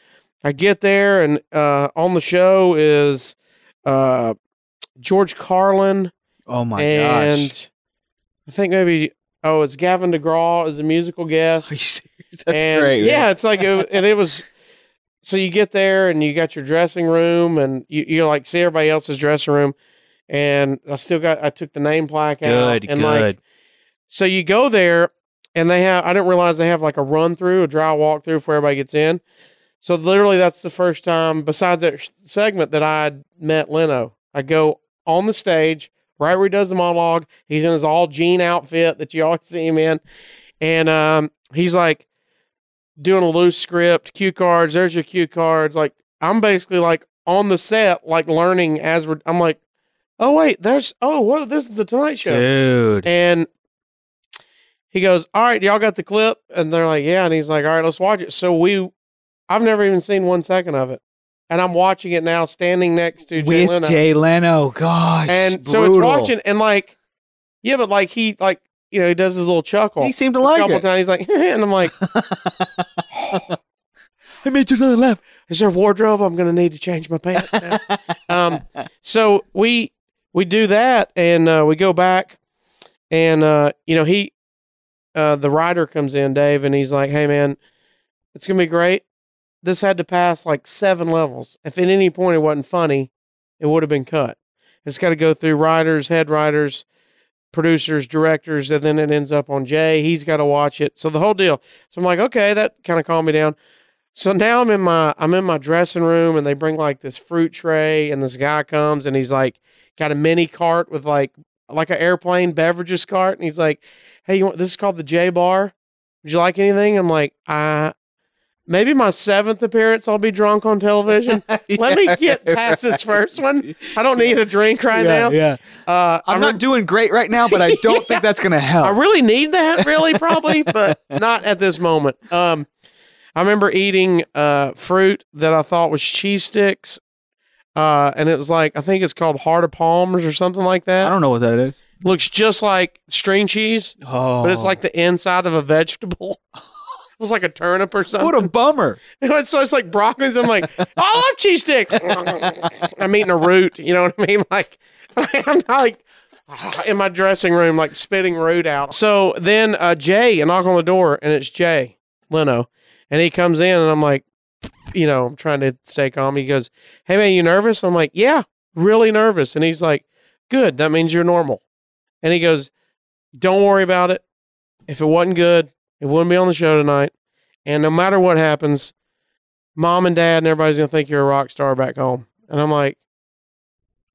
I get there, and uh, on the show is uh, George Carlin. Oh, my and gosh. I think maybe, oh, it's Gavin DeGraw is a musical guest. Are you serious? That's and great. Man. Yeah, it's like, it, and it was, so you get there and you got your dressing room and you, you like see everybody else's dressing room. And I still got, I took the name plaque good, out. Good, good. Like, so you go there and they have, I didn't realize they have like a run through, a dry walk through before everybody gets in. So literally that's the first time, besides that segment, that I met Leno. I go on the stage. Right where he does the monologue, he's in his all jean outfit that you always see him in. And um, he's like doing a loose script, cue cards. There's your cue cards. Like, I'm basically like on the set, like learning as we're, I'm like, oh, wait, there's, oh, whoa, this is the Tonight Show. Dude. And he goes, all right, y'all got the clip? And they're like, yeah. And he's like, all right, let's watch it. So we, I've never even seen one second of it. And I'm watching it now, standing next to Jay With Leno. Jay Leno, gosh, and brutal. So it's watching, and like, yeah, but like he, like you know, he does his little chuckle. He seemed to like it. A couple it. times, he's like, and I'm like, oh, I made you another laugh. Is there a wardrobe? I'm gonna need to change my pants now. um, so we we do that, and uh, we go back, and uh, you know, he, uh, the writer comes in, Dave, and he's like, hey man, it's gonna be great. This had to pass like seven levels. If at any point it wasn't funny, it would have been cut. It's got to go through writers, head writers, producers, directors, and then it ends up on Jay. He's got to watch it. So the whole deal. So I'm like, okay, that kind of calmed me down. So now I'm in my, I'm in my dressing room, and they bring like this fruit tray, and this guy comes, and he's like got a mini cart with like, like an airplane beverages cart. And he's like, hey, you want, this is called the Jay Bar. Would you like anything? I'm like, I, maybe my seventh appearance, I'll be drunk on television. yeah, Let me get past right. this first one. I don't need a drink right yeah, now. Yeah. Uh, I'm, I'm not re- doing great right now, but I don't yeah. think that's going to help. I really need that, really, probably, but not at this moment. Um, I remember eating uh, fruit that I thought was cheese sticks, uh, and it was like, I think it's called Heart of Palms or something like that. I don't know what that is. Looks just like string cheese, oh. but it's like the inside of a vegetable. It was like a turnip or something. What a bummer. So it's like broccoli. I'm like, oh, I love cheese sticks. I'm eating a root. You know what I mean? Like, I'm like in my dressing room, like spitting root out. So then uh, Jay, I knock on the door, and it's Jay Leno. And he comes in, and I'm like, you know, I'm trying to stay calm. He goes, hey, man, you nervous? I'm like, yeah, really nervous. And he's like, good. That means you're normal. And he goes, don't worry about it. If it wasn't good, it wouldn't be on the show tonight. And no matter what happens, mom and dad and everybody's going to think you're a rock star back home. And I'm like,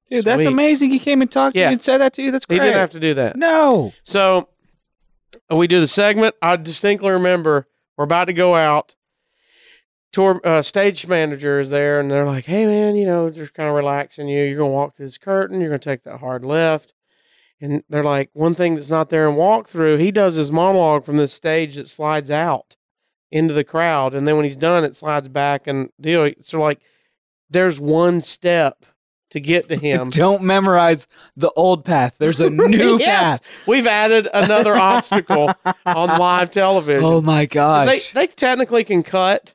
dude, sweet. That's amazing. He came and talked yeah. to you and said that to you. That's great. He didn't have to do that. No. So we do the segment. I distinctly remember we're about to go out. Tour uh, stage manager is there, and they're like, hey, man, you know, just kind of relaxing you. You're going to walk through this curtain. You're going to take that hard left. And they're like, one thing that's not there in walkthrough, he does his monologue from this stage that slides out into the crowd. And then when he's done, it slides back and deal. So like, there's one step to get to him. Don't memorize the old path. There's a new yes. path. We've added another obstacle on live television. Oh my gosh. They, they technically can cut,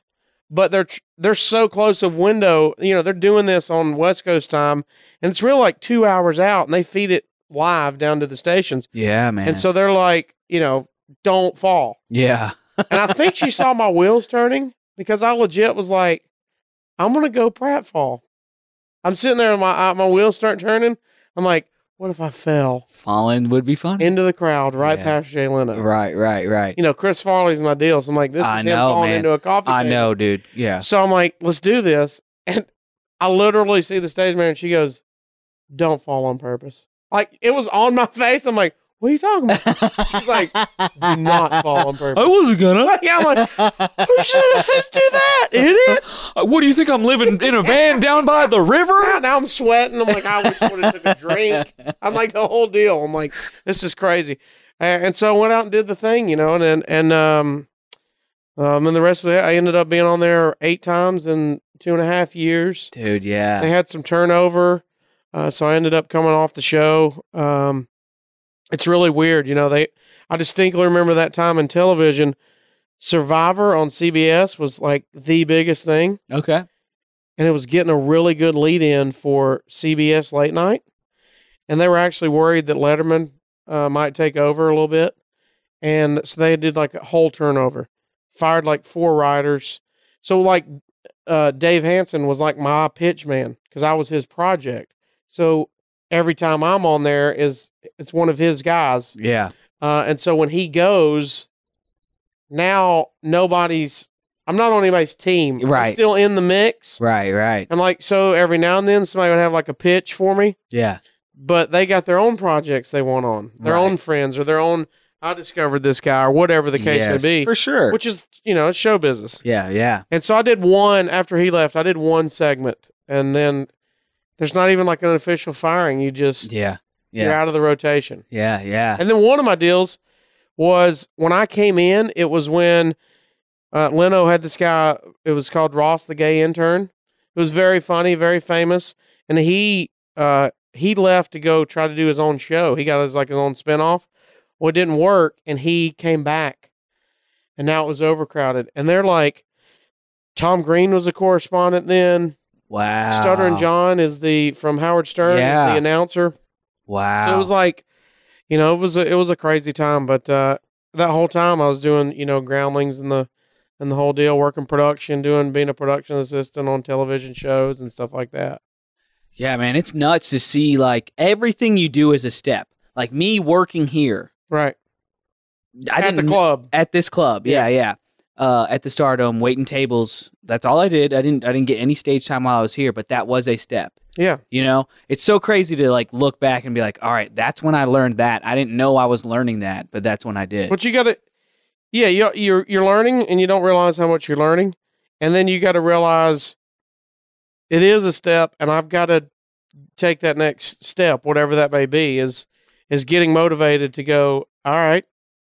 but they're they're so close of window. You know, they're doing this on West Coast time, and it's really like two hours out, and they feed it live down to the stations. Yeah, man. And so they're like, you know, don't fall. Yeah. And I think she saw my wheels turning, because I legit was like, I'm going to go pratfall. I'm sitting there and my, my wheels start turning. I'm like, what if I fell? Falling would be funny. Into the crowd, right yeah. past Jay Leno. Right, right, right. You know, Chris Farley's my deal. So I'm like, this is I him know, falling man. into a coffee I table. know, dude. Yeah. So I'm like, let's do this. And I literally see the stage manager, and she goes, don't fall on purpose. Like, it was on my face. I'm like, what are you talking about? She's like, do not fall on purpose. I wasn't gonna. Like, yeah, I'm like, who should I do that, idiot? Uh, what do you think, I'm living in a van down by the river? Now, now I'm sweating. I'm like, I wish I would have took a drink. I'm like, the whole deal. I'm like, this is crazy. And, and so I went out and did the thing, you know, and and, and um, um, and the rest of it, I ended up being on there eight times in two and a half years. Dude, yeah. They had some turnover, uh, so I ended up coming off the show. Um, It's really weird. You know, they, I distinctly remember that time in television, Survivor on C B S was like the biggest thing. Okay. And it was getting a really good lead in for C B S late night. And they were actually worried that Letterman uh, might take over a little bit. And so they did like a whole turnover, fired like four writers. So like uh, Dave Hansen was like my pitch man, because I was his project. So every time I'm on there is it's one of his guys. Yeah. Uh, and so when he goes, now nobody's, I'm not on anybody's team. Right. I'm still in the mix. Right. Right. And like, so every now and then somebody would have like a pitch for me. Yeah. But they got their own projects they want on their right. own friends or their own. I discovered this guy or whatever the case yes, may be. For sure. Which is, you know, it's show business. Yeah. Yeah. And so I did one after he left, I did one segment, and then there's not even like an official firing. You just, yeah, yeah. you're out of the rotation. Yeah. Yeah. And then one of my deals was when I came in, it was when uh, Leno had this guy, it was called Ross, the gay intern. It was very funny, very famous. And he, uh, he left to go try to do his own show. He got his like his own spinoff. Well, it didn't work. And he came back, and now it was overcrowded. And they're like, Tom Green was a correspondent then. Wow. Stuttering John is the from Howard Stern, yeah. the announcer. Wow. So it was like, you know, it was a, it was a crazy time, but uh, that whole time I was doing, you know, Groundlings and the and the whole deal, working production, doing being a production assistant on television shows and stuff like that. Yeah, man, it's nuts to see like everything you do is a step. Like me working here, right? I at the club, at this club, yeah, yeah. yeah. Uh, at the Stardome, waiting tables. That's all I did. I didn't. I didn't get any stage time while I was here, but that was a step. Yeah. You know, it's so crazy to like look back and be like, all right, that's when I learned that. I didn't know I was learning that, but that's when I did. But you got to, yeah, you you're you're learning, and you don't realize how much you're learning, and then you got to realize it is a step, and I've got to take that next step, whatever that may be. Is is getting motivated to go. All right,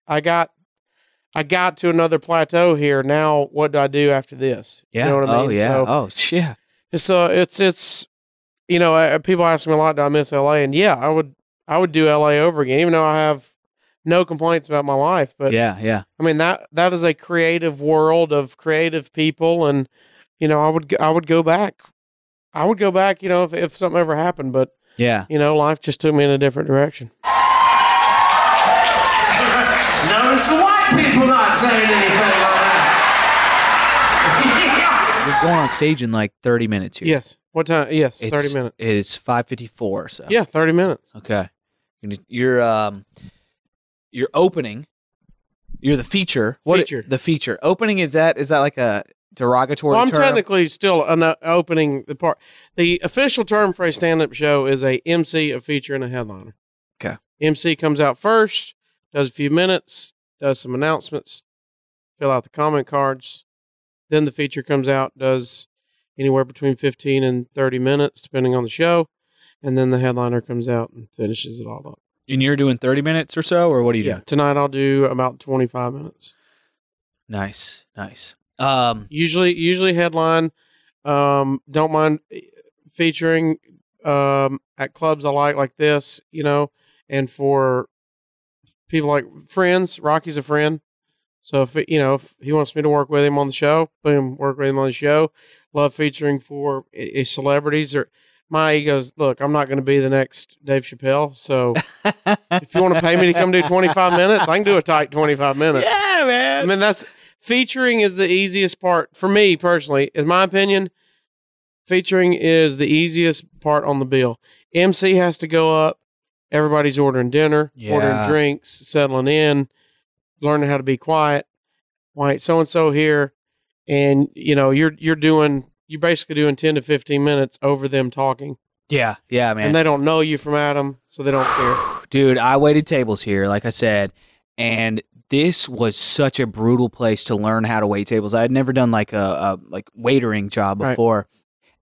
I got. I got to another plateau here. Now, what do I do after this? Yeah. You know what I mean? Oh, yeah. So, oh, yeah. It's, uh, it's, it's, you know, uh, people ask me a lot, do I miss L A? And yeah, I would, I would do L A over again, even though I have no complaints about my life. But yeah, yeah. I mean, that, that is a creative world of creative people. And, you know, I would, I would go back. I would go back, you know, if, if something ever happened. But yeah, you know, life just took me in a different direction. Notice the white people not saying anything like that. We're going on stage in like thirty minutes here. Yes. What time? Yes, it's, thirty minutes. It is five fifty-four. So yeah, thirty minutes. Okay. You're um, you're opening. You're the feature. What feature? It, the feature opening is that is that like a derogatory? Well, I'm term? technically still an uh, opening the part. The official term for a stand-up show is a M C, a feature, and a headliner. Okay. M C comes out first. Does a few minutes, does some announcements, fill out the comment cards. Then the feature comes out, does anywhere between fifteen and thirty minutes, depending on the show. And then the headliner comes out and finishes it all up. And you're doing thirty minutes or so, or what do you yeah, do? Tonight I'll do about twenty-five minutes. Nice, nice. Um, usually, usually headline. Um, don't mind featuring um, at clubs I like, like this, you know, and for people like friends. Rocky's a friend. So if it, you know, if he wants me to work with him on the show, boom, work with him on the show. Love featuring for uh, celebrities. Or my ego's, look, I'm not going to be the next Dave Chappelle. So if you want to pay me to come do twenty-five minutes, I can do a tight twenty-five minutes. Yeah, man. I mean, that's featuring is the easiest part for me personally. In my opinion, featuring is the easiest part on the bill. M C has to go up. Everybody's ordering dinner, yeah. ordering drinks, settling in, learning how to be quiet. Why so-and-so here. And you know, you're, you're doing, you're basically doing ten to fifteen minutes over them talking. Yeah. Yeah, man. And they don't know you from Adam, so they don't care. Dude, I waited tables here, like I said, and this was such a brutal place to learn how to wait tables. I had never done like a, a like waitering job before. Right.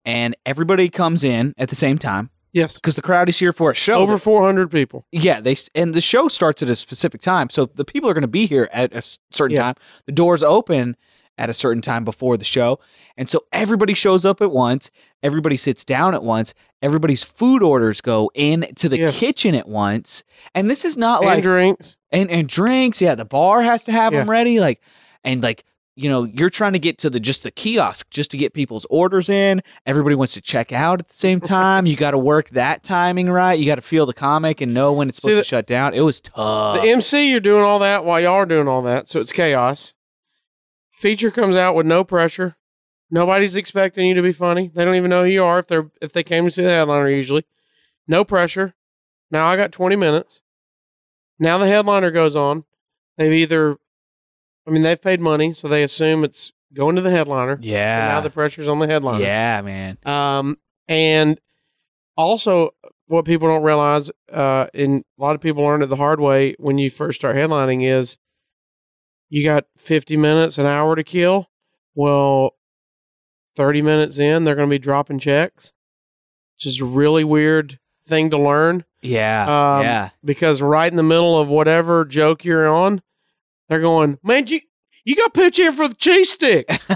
And everybody comes in at the same time. Yes. Because the crowd is here for a show. Over four hundred people. Yeah. they And the show starts at a specific time. So the people are going to be here at a certain yeah. time. The doors open at a certain time before the show. And so everybody shows up at once. Everybody sits down at once. Everybody's food orders go in to the yes. kitchen at once. And this is not and like... And drinks. And, and drinks. Yeah. The bar has to have yeah. them ready. Like, and like... You know, you're trying to get to the just the kiosk just to get people's orders in. Everybody wants to check out at the same time. You got to work that timing right. You got to feel the comic and know when it's supposed See, the, to shut down. It was tough. The M C, you're doing all that while y'all are doing all that, so it's chaos. Feature comes out with no pressure. Nobody's expecting you to be funny. They don't even know who you are if they're if they came to see the headliner usually. No pressure. Now I got twenty minutes. Now the headliner goes on. They've either... I mean, they've paid money, so they assume it's going to the headliner. Yeah. So now the pressure's on the headliner. Yeah, man. Um, and also, what people don't realize, uh, and a lot of people learn it the hard way when you first start headlining, is you got fifty minutes, an hour to kill. Well, thirty minutes in, they're going to be dropping checks. Just a really weird thing to learn. Yeah. Um, yeah. Because right in the middle of whatever joke you're on, they're going, man, you, you got put here for the cheese sticks.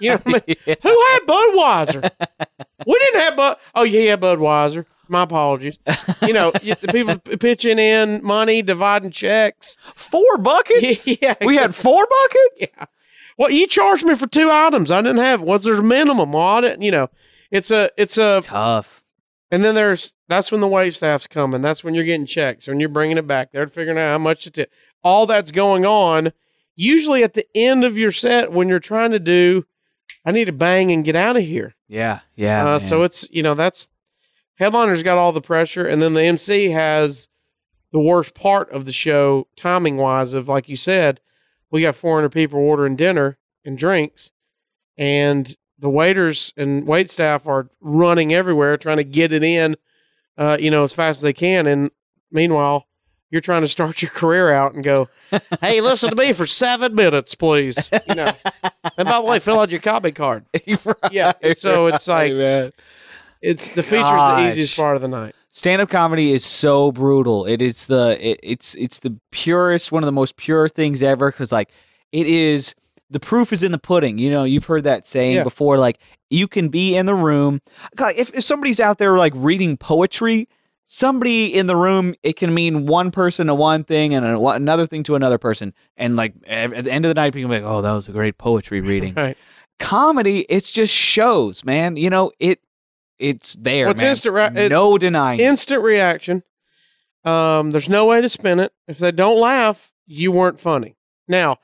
You know what I mean? Yeah. Who had Budweiser? We didn't have Bud. Oh, yeah, Budweiser. My apologies. You know, the people pitching in money, dividing checks. Four buckets? Yeah. Exactly. We had four buckets? Yeah. Well, you charged me for two items. I didn't have, was there a minimum on it? You know, it's a, it's a. Tough. And then there's, that's when the waitstaff's coming. That's when you're getting checks. When you're bringing it back. They're figuring out how much it's. All that's going on, usually at the end of your set when you're trying to do, I need to bang and get out of here. Yeah, yeah. Uh, so it's, you know, that's, headliner's got all the pressure, and then the M C has the worst part of the show, timing-wise, of, like you said, we got four hundred people ordering dinner and drinks, and the waiters and waitstaff are running everywhere trying to get it in, uh, you know, as fast as they can, and meanwhile... You're trying to start your career out and go, hey, listen to me for seven minutes, please. You know. And by the way, fill out your copy card. Right, yeah. And so it's like, man. It's the feature's Gosh. the easiest part of the night. Stand-up comedy is so brutal. It is the it, it's it's the purest, one of the most pure things ever. Because like it is, the proof is in the pudding. You know, you've heard that saying yeah. before. Like you can be in the room. God, if if somebody's out there like reading poetry. Somebody in the room, it can mean one person to one thing and another thing to another person. And like at the end of the night, people be like, oh, that was a great poetry reading. Right. Comedy, it's just shows, man. You know, it it's there, well, it's man. Instant re- no it's denying. Instant reaction. Um, there's no way to spin it. If they don't laugh, you weren't funny. Now,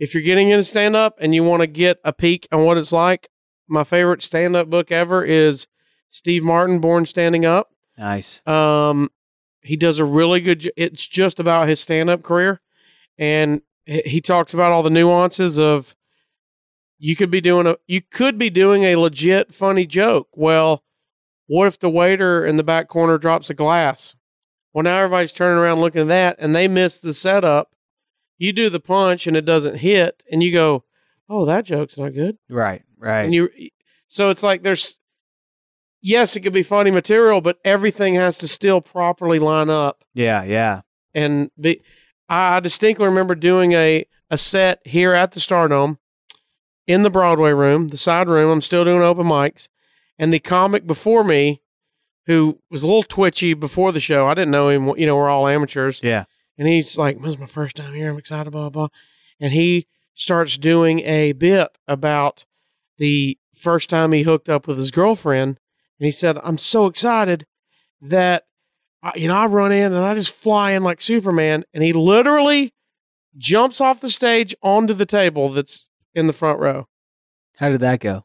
if you're getting into stand-up and you want to get a peek on what it's like, my favorite stand-up book ever is Steve Martin, Born Standing Up. Nice. Um, he does a really good, it's just about his stand-up career. And he talks about all the nuances of you could be doing a, you could be doing a legit funny joke. Well, what if the waiter in the back corner drops a glass? Well, now everybody's turning around looking at that and they miss the setup. You do the punch and it doesn't hit and you go, oh, that joke's not good. Right. Right. And you, so it's like there's, yes, it could be funny material, but everything has to still properly line up. Yeah, yeah. And be, I distinctly remember doing a, a set here at the Stardome in the Broadway room, the side room. I'm still doing open mics. And the comic before me, who was a little twitchy before the show, I didn't know him. You know, we're all amateurs. Yeah. And he's like, this is my first time here. I'm excited, blah, blah. and he starts doing a bit about the first time he hooked up with his girlfriend. And he said, I'm so excited that, I, you know, I run in and I just fly in like Superman. And he literally jumps off the stage onto the table that's in the front row. How did that go?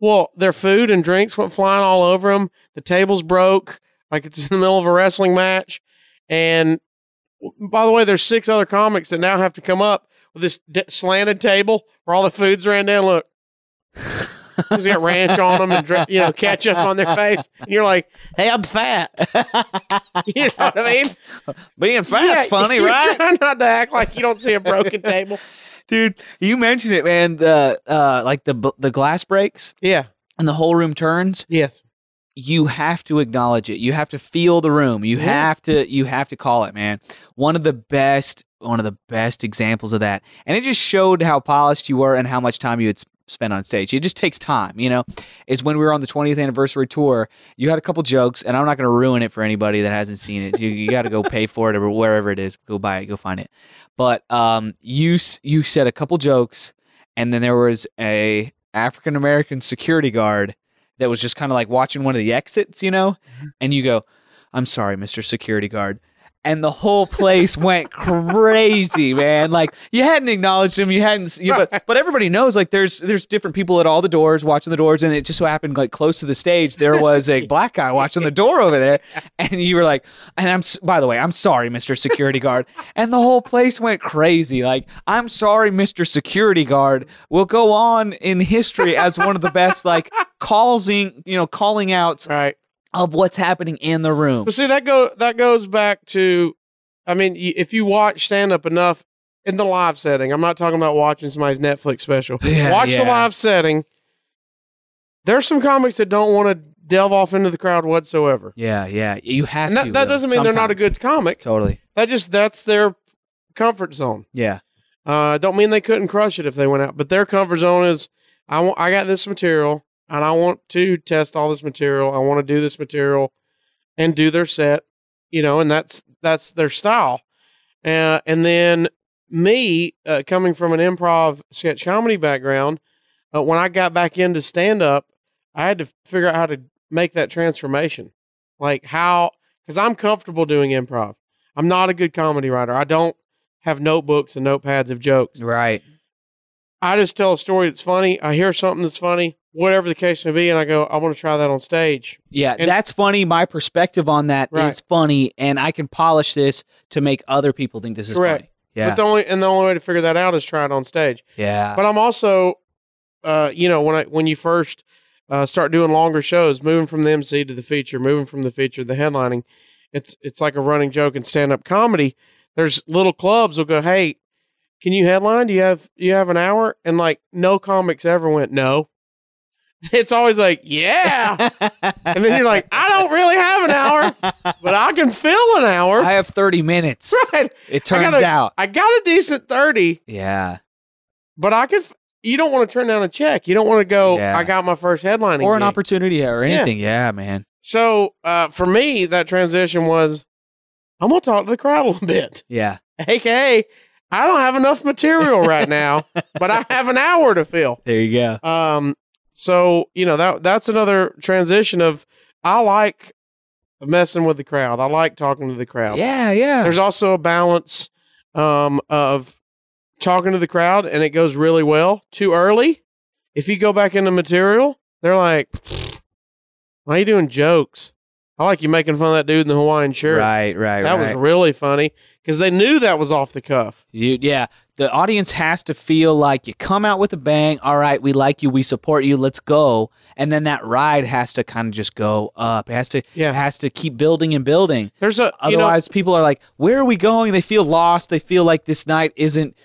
Well, their food and drinks went flying all over him. The tables broke like it's in the middle of a wrestling match. And by the way, there's six other comics that now have to come up with this d- slanted table where all the food's ran down. Look. Because they got ranch on them and, you know, ketchup on their face. And you're like, hey, I'm fat. You know what I mean? Being fat's yeah, funny, you're right? Trying not to act like you don't see a broken table. Dude, you mentioned it, man. The uh, like the the glass breaks. Yeah. And the whole room turns. Yes. You have to acknowledge it. You have to feel the room. You yeah. have to you have to call it, man. One of the best one of the best examples of that. And it just showed how polished you were and how much time you had spent on stage. It just takes time, you know. It's when we were on the twentieth anniversary tour, you had a couple jokes, and I'm not going to ruin it for anybody that hasn't seen it. You, you got to go pay for it or wherever it is. Go buy it. Go find it. But um, you you said a couple jokes, and then there was a African American security guard that was just kind of like watching one of the exits, you know. And you go, "I'm sorry, Mister Security Guard." And the whole place went crazy, man. Like, you hadn't acknowledged him, you hadn't, you, but but everybody knows. Like, there's there's different people at all the doors watching the doors, and it just so happened, like, close to the stage, there was a black guy watching the door over there, and you were like, and I'm by the way, I'm sorry, Mister Security Guard, and the whole place went crazy. Like, I'm sorry, Mister Security Guard will go on in history as one of the best, like, calling, you know, calling outs. Right. Of what's happening in the room. But see, that go that goes back to, I mean, if you watch stand-up enough in the live setting, I'm not talking about watching somebody's Netflix special. Yeah, watch yeah. the live setting. There's some comics that don't want to delve off into the crowd whatsoever. Yeah, yeah, you have and that, to. That though. doesn't mean Sometimes. They're not a good comic. Totally. That just that's their comfort zone. Yeah. Uh, don't mean they couldn't crush it if they went out, but their comfort zone is, I want, I got this material. And I want to test all this material. I want to do this material and do their set, you know, and that's, that's their style. Uh, and then me, uh, coming from an improv sketch comedy background, uh, when I got back into stand up, I had to figure out how to make that transformation. Like how, cause I'm comfortable doing improv. I'm not a good comedy writer. I don't have notebooks and notepads of jokes. Right. I just tell a story that's funny. I hear something that's funny, whatever the case may be, and I go, I want to try that on stage. Yeah, and that's funny. My perspective on that right. is funny, and I can polish this to make other people think this is Correct. funny. Yeah. But the only, and the only way to figure that out is try it on stage. Yeah. But I'm also, uh, you know, when I when you first uh, start doing longer shows, moving from the M C to the feature, moving from the feature to the headlining, it's it's like a running joke in stand-up comedy. There's little clubs will go, hey, can you headline? Do you have do you have an hour? And like, no comics ever went, no. It's always like, yeah. And then you're like, I don't really have an hour, but I can fill an hour. I have thirty minutes. Right. It turns I got a, out. I got a decent thirty. Yeah. But I could, you don't want to turn down a check. You don't want to go, yeah. I got my first headlining Or an gig. opportunity or anything. Yeah, yeah man. So uh, for me, that transition was, I'm going to talk to the crowd a little bit. Yeah. A K A, I don't have enough material right now, but I have an hour to fill. There you go. Um. So, you know, that that's another transition of, I like messing with the crowd. I like talking to the crowd. Yeah, yeah. There's also a balance um, of talking to the crowd, and it goes really well. Too early, if you go back into material, they're like, why are you doing jokes? I like you making fun of that dude in the Hawaiian shirt. Right, right, that right. That was really funny, because they knew that was off the cuff. You, yeah. The audience has to feel like you come out with a bang. All right, we like you. We support you. Let's go. And then that ride has to kind of just go up. It has to, yeah. it has to keep building and building. There's a, Otherwise, you know, people are like, where are we going? They feel lost. They feel like this night isn't,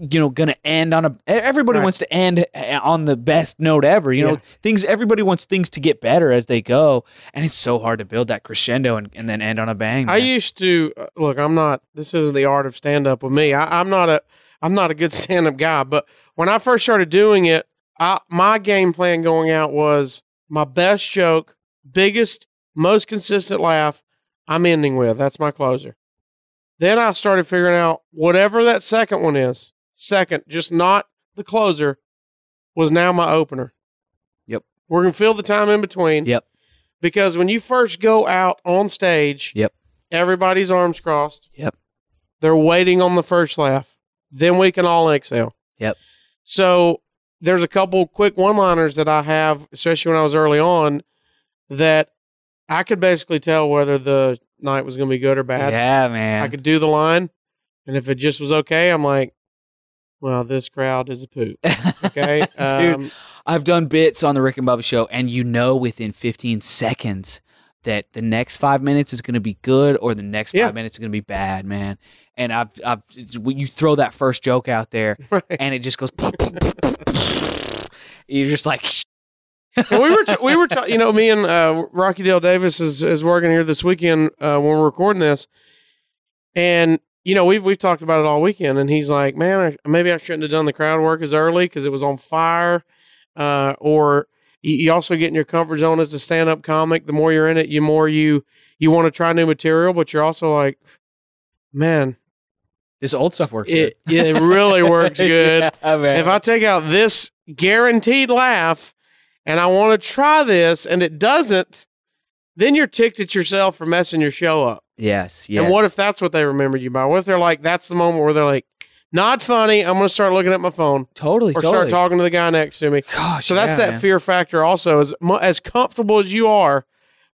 you know, going to end on a, everybody right. wants to end on the best note ever. You know, yeah. things, everybody wants things to get better as they go. And it's so hard to build that crescendo and, and then end on a bang. Man. I used to, look, I'm not, this isn't the art of stand up with me. I, I'm not a, I'm not a good stand-up guy, but when I first started doing it, I, my game plan going out was my best joke, biggest, most consistent laugh I'm ending with. That's my closer. Then I started figuring out whatever that second one is. second, just not the closer, was now my opener. Yep. We're going to fill the time in between. Yep. Because when you first go out on stage, yep, everybody's arms crossed. Yep. They're waiting on the first laugh. Then we can all exhale. Yep. So there's a couple quick one-liners that I have, especially when I was early on, that I could basically tell whether the night was going to be good or bad. Yeah, man. I could do the line, and if it just was okay, I'm like, well, this crowd is a poop. Okay? um, Dude, I've done bits on the Rick and Bubba Show, and you know within fifteen seconds that the next five minutes is going to be good or the next yeah. five minutes is going to be bad, man. And I've, I've, you throw that first joke out there, right, and it just goes, you're just like, well, we were, t- we were, t- you know, me and uh, Rocky Dale Davis is, is working here this weekend uh, when we're recording this, and you know we've we've talked about it all weekend. And he's like, "Man, I, maybe I shouldn't have done the crowd work as early because it was on fire." Uh, or you, you also get in your comfort zone as a stand-up comic. The more you're in it, the more you you want to try new material, but you're also like, "Man, this old stuff works it, good. It really works good. Yeah, man. If I take out this guaranteed laugh, and I want to try this, and it doesn't, then you're ticked at yourself for messing your show up." Yes, yes. And what if that's what they remember you by? What if they're like, that's the moment where they're like, not funny, I'm going to start looking at my phone. Totally, Or totally. Start talking to the guy next to me. Gosh, So that's yeah, that man. fear factor also. As, as comfortable as you are,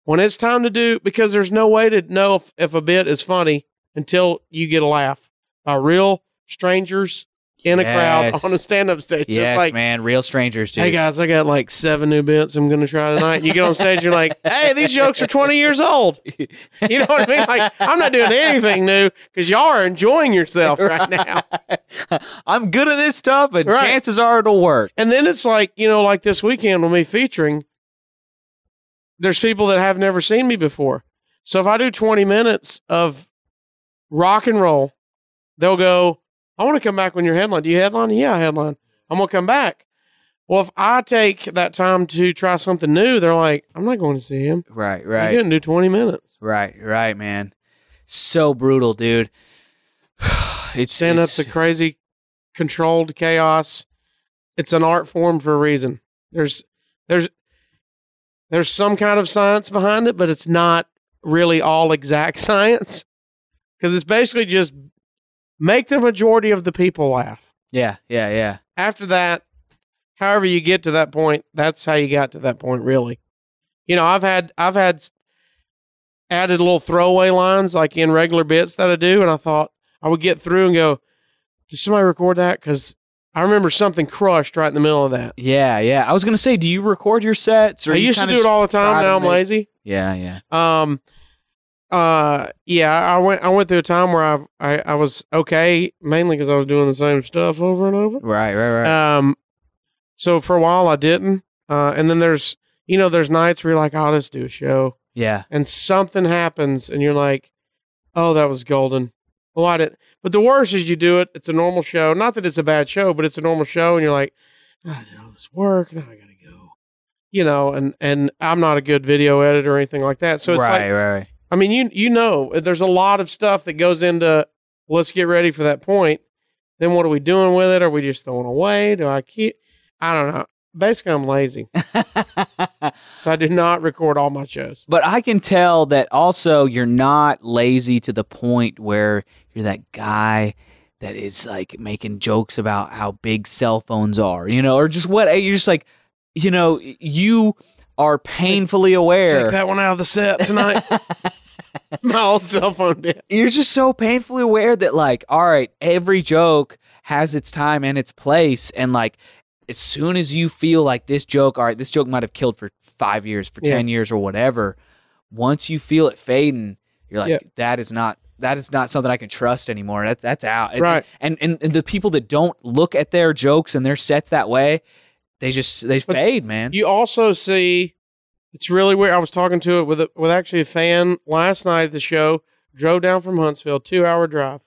when it's time to do, because there's no way to know if, if a bit is funny until you get a laugh by real strangers in a yes. crowd on a stand-up stage. Yes, like, man. Real strangers, dude. Hey, guys, I got like seven new bits I'm going to try tonight. And you get on stage, you're like, hey, these jokes are twenty years old. You know what I mean? Like, I'm not doing anything new because y'all are enjoying yourself right, right now. I'm good at this stuff, but right. chances are it'll work. And then it's like, you know, like this weekend with me featuring, there's people that have never seen me before. So if I do twenty minutes of rock and roll, they'll go, I want to come back when you're headlining. Do you headline? Yeah, I headline. I'm going to come back. Well, if I take that time to try something new, they're like, I'm not going to see him. Right, right. You didn't do twenty minutes. Right, right, man. So brutal, dude. It's Stand up's a crazy, controlled chaos. It's an art form for a reason. There's, there's, there's some kind of science behind it, but it's not really all exact science because it's basically just make the majority of the people laugh. Yeah, yeah, yeah. After that, however you get to that point, that's how you got to that point, really. You know, I've had I've had added little throwaway lines, like in regular bits that I do, and I thought I would get through and go, did somebody record that? Because I remember something crushed right in the middle of that. Yeah, yeah. I was going to say, do you record your sets? Or I you used to do it all the time. Now I'm make... lazy. Yeah, yeah. Um... Uh, yeah, I went, I went through a time where I, I, I was okay, mainly cause I was doing the same stuff over and over. Right, right, right. Um, so for a while I didn't, uh, and then there's, you know, there's nights where you're like, oh, let's do a show. Yeah. And something happens and you're like, oh, that was golden. Well, I didn't, but the worst is you do it. It's a normal show. Not that it's a bad show, but it's a normal show. And you're like, I did all this work. Now I gotta go, you know, and, and I'm not a good video editor or anything like that. So it's right, like, right, right. I mean, you you know, there's a lot of stuff that goes into, let's get ready for that point. Then what are we doing with it? Are we just throwing away? Do I keep? I don't know. Basically, I'm lazy. So I do not record all my shows. But I can tell that also you're not lazy to the point where you're that guy that is like making jokes about how big cell phones are, you know, or just what, you're just like, you know, you are painfully aware. Take that one out of the set tonight. My old cell phone did. You're just so painfully aware that, like, all right, every joke has its time and its place. And, like, as soon as you feel like this joke, all right, this joke might have killed for five years, for yeah. ten years or whatever. Once you feel it fading, you're like, yeah. that is not that is not something I can trust anymore. That, that's out. Right. And, and, and the people that don't look at their jokes and their sets that way, They just, they but fade, man. You also see, it's really weird. I was talking to it with, a, with actually a fan last night at the show, drove down from Huntsville, two hour drive.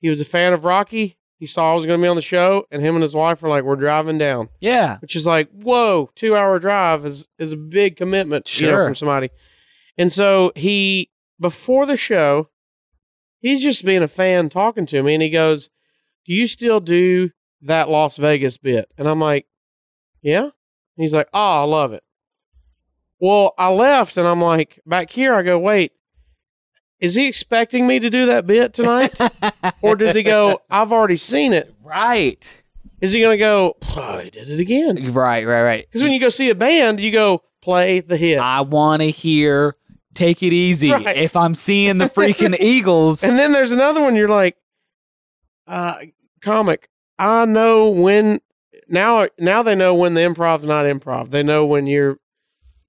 He was a fan of Rocky. He saw I was going to be on the show and him and his wife were like, we're driving down. Yeah. Which is like, whoa, two hour drive is, is a big commitment sure. you know, from somebody. And so he, before the show, he's just being a fan talking to me and he goes, do you still do that Las Vegas bit? And I'm like, yeah. And he's like, oh, I love it. Well, I left and I'm like, back here, I go, wait, is he expecting me to do that bit tonight? Or does he go, I've already seen it. Right. Is he going to go, oh, he did it again. Right, right, right. Because when you go see a band, you go, play the hits. I want to hear Take It Easy. Right. If I'm seeing the freaking Eagles. And then there's another one. You're like, uh, comic, I know when, now, now they know when the improv's not improv. They know when you're,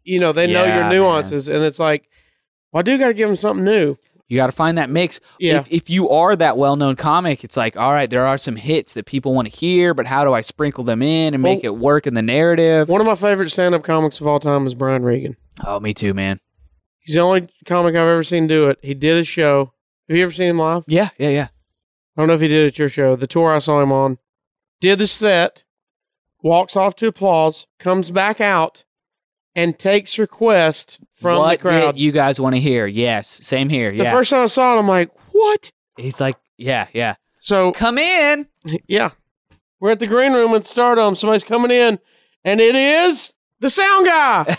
you know, they yeah, know your nuances. Man. And it's like, well, I do got to give them something new. You got to find that mix. Yeah. If, if you are that well-known comic, it's like, all right, there are some hits that people want to hear, but how do I sprinkle them in and well, make it work in the narrative? One of my favorite stand-up comics of all time is Brian Regan. Oh, me too, man. He's the only comic I've ever seen do it. He did a show. Have you ever seen him live? Yeah, yeah, yeah. I don't know if he did it at your show. The tour I saw him on. Did the set, walks off to applause, comes back out, and takes requests from what the crowd. You guys want to hear. Yes. Same here. Yeah. The first time I saw it, I'm like, what? He's like, yeah, yeah. So come in. Yeah. We're at the green room at Stardome. Somebody's coming in, and it is the sound guy.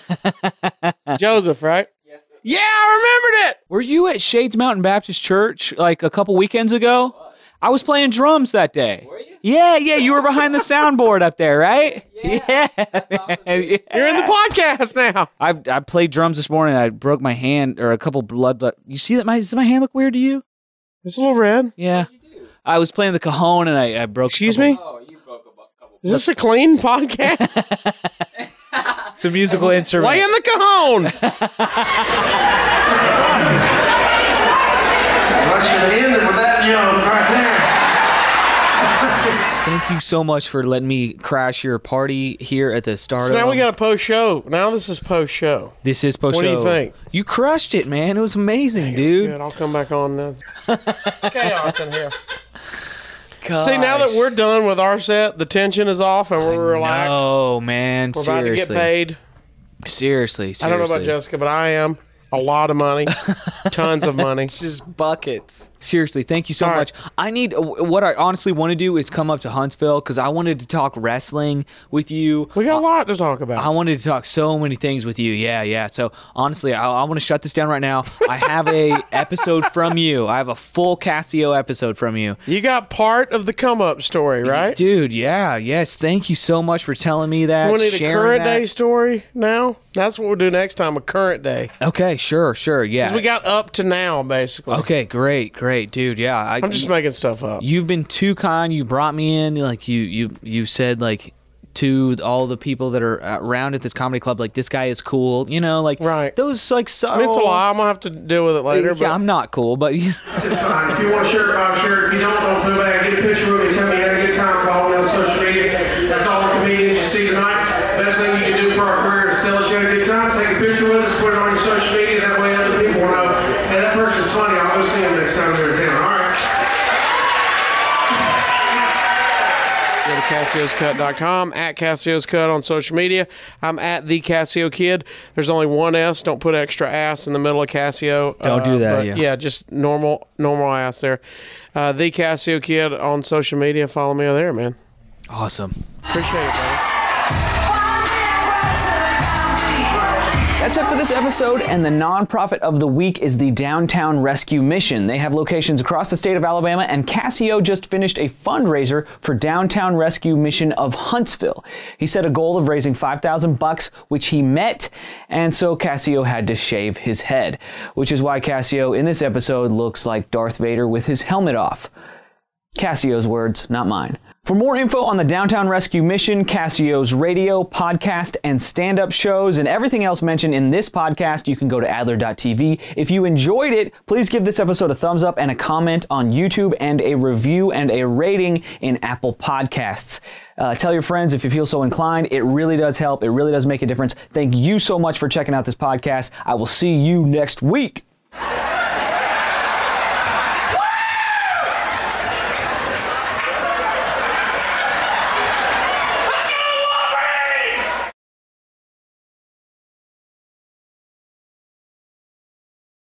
Joseph, right? Yes, sir. Yeah, I remembered it. Were you at Shades Mountain Baptist Church like a couple weekends ago? What? I was playing drums that day. Were you? Yeah, yeah. You were behind the soundboard up there, right? Yeah. Yeah. Awesome. Yeah. You're in the podcast now. I I played drums this morning. I broke my hand or a couple blood blood. You see that my does my hand look weird to you? It's a little red. Yeah. What did you do? I was playing the cajon and I, I broke. Excuse me? Oh, you broke a couple. Is this a clean podcast? It's a musical instrument. Play in the cajon. I should have ended with that jump right there. Thank you so much for letting me crash your party here at the Stardome. So now we got a post show. Now this is post show. This is post show. What do you think? You crushed it, man. It was amazing, dude. Good. I'll come back on now. It's chaos in here. Gosh. See, now that we're done with our set, the tension is off and we're I relaxed. Oh man, we're seriously. About to get paid. Seriously, seriously. I don't know about Jessica, but I am. A lot of money. Tons of money. It's just buckets. Seriously, thank you so All much. Right. I need, what I honestly want to do is come up to Huntsville because I wanted to talk wrestling with you. We got uh, a lot to talk about. I wanted to talk so many things with you. Yeah, yeah. So honestly, I, I want to shut this down right now. I have a episode from you. I have a full Casio episode from you. You got part of the come up story, right? Dude, yeah, yes. Thank you so much for telling me that. You want to need a current that. day story now? That's what we'll do next time, a current day. Okay, sure, sure, yeah. Because we got up to now, basically. Okay, great, great, dude, yeah. I, I'm just making stuff up. You've been too kind. You brought me in. Like, you you, you said, like, to all the people that are around at this comedy club, like, this guy is cool. You know, like, right. those, like, subtle. I mean, it's a lie. I'm going to have to deal with it later. Uh, yeah, but I'm not cool, but... You know. It's fine. If you want a shirt, buy a shirt. If you don't, don't feel bad. Get a picture with me. Tell me you had a good time. Follow me on social media. That's all the comedians you see tonight. Best thing you can do for our career. Take a picture with us, put it on your social media, that way other people will know, hey, that person's funny, I'll go see him next time they're in town, all right? Go to Casios Cut dot com, at Casio's Cut on social media. I'm at The Casio Kid. There's only one S, don't put extra ass in the middle of Casio. Don't uh, do that, yeah. Yeah, just normal, normal ass there. Uh, The Casio Kid on social media, follow me over there, man. Awesome. Appreciate it, man. That's it for this episode, and the nonprofit of the week is the Downtown Rescue Mission. They have locations across the state of Alabama, and Casio just finished a fundraiser for Downtown Rescue Mission of Huntsville. He set a goal of raising five thousand bucks, which he met, and so Casio had to shave his head, which is why Casio in this episode looks like Darth Vader with his helmet off. Casio's words, not mine. For more info on the Downtown Rescue Mission, Casio's radio, podcast, and stand-up shows, and everything else mentioned in this podcast, you can go to Adler dot T V. If you enjoyed it, please give this episode a thumbs up and a comment on YouTube and a review and a rating in Apple Podcasts. Uh, tell your friends if you feel so inclined. It really does help. It really does make a difference. Thank you so much for checking out this podcast. I will see you next week.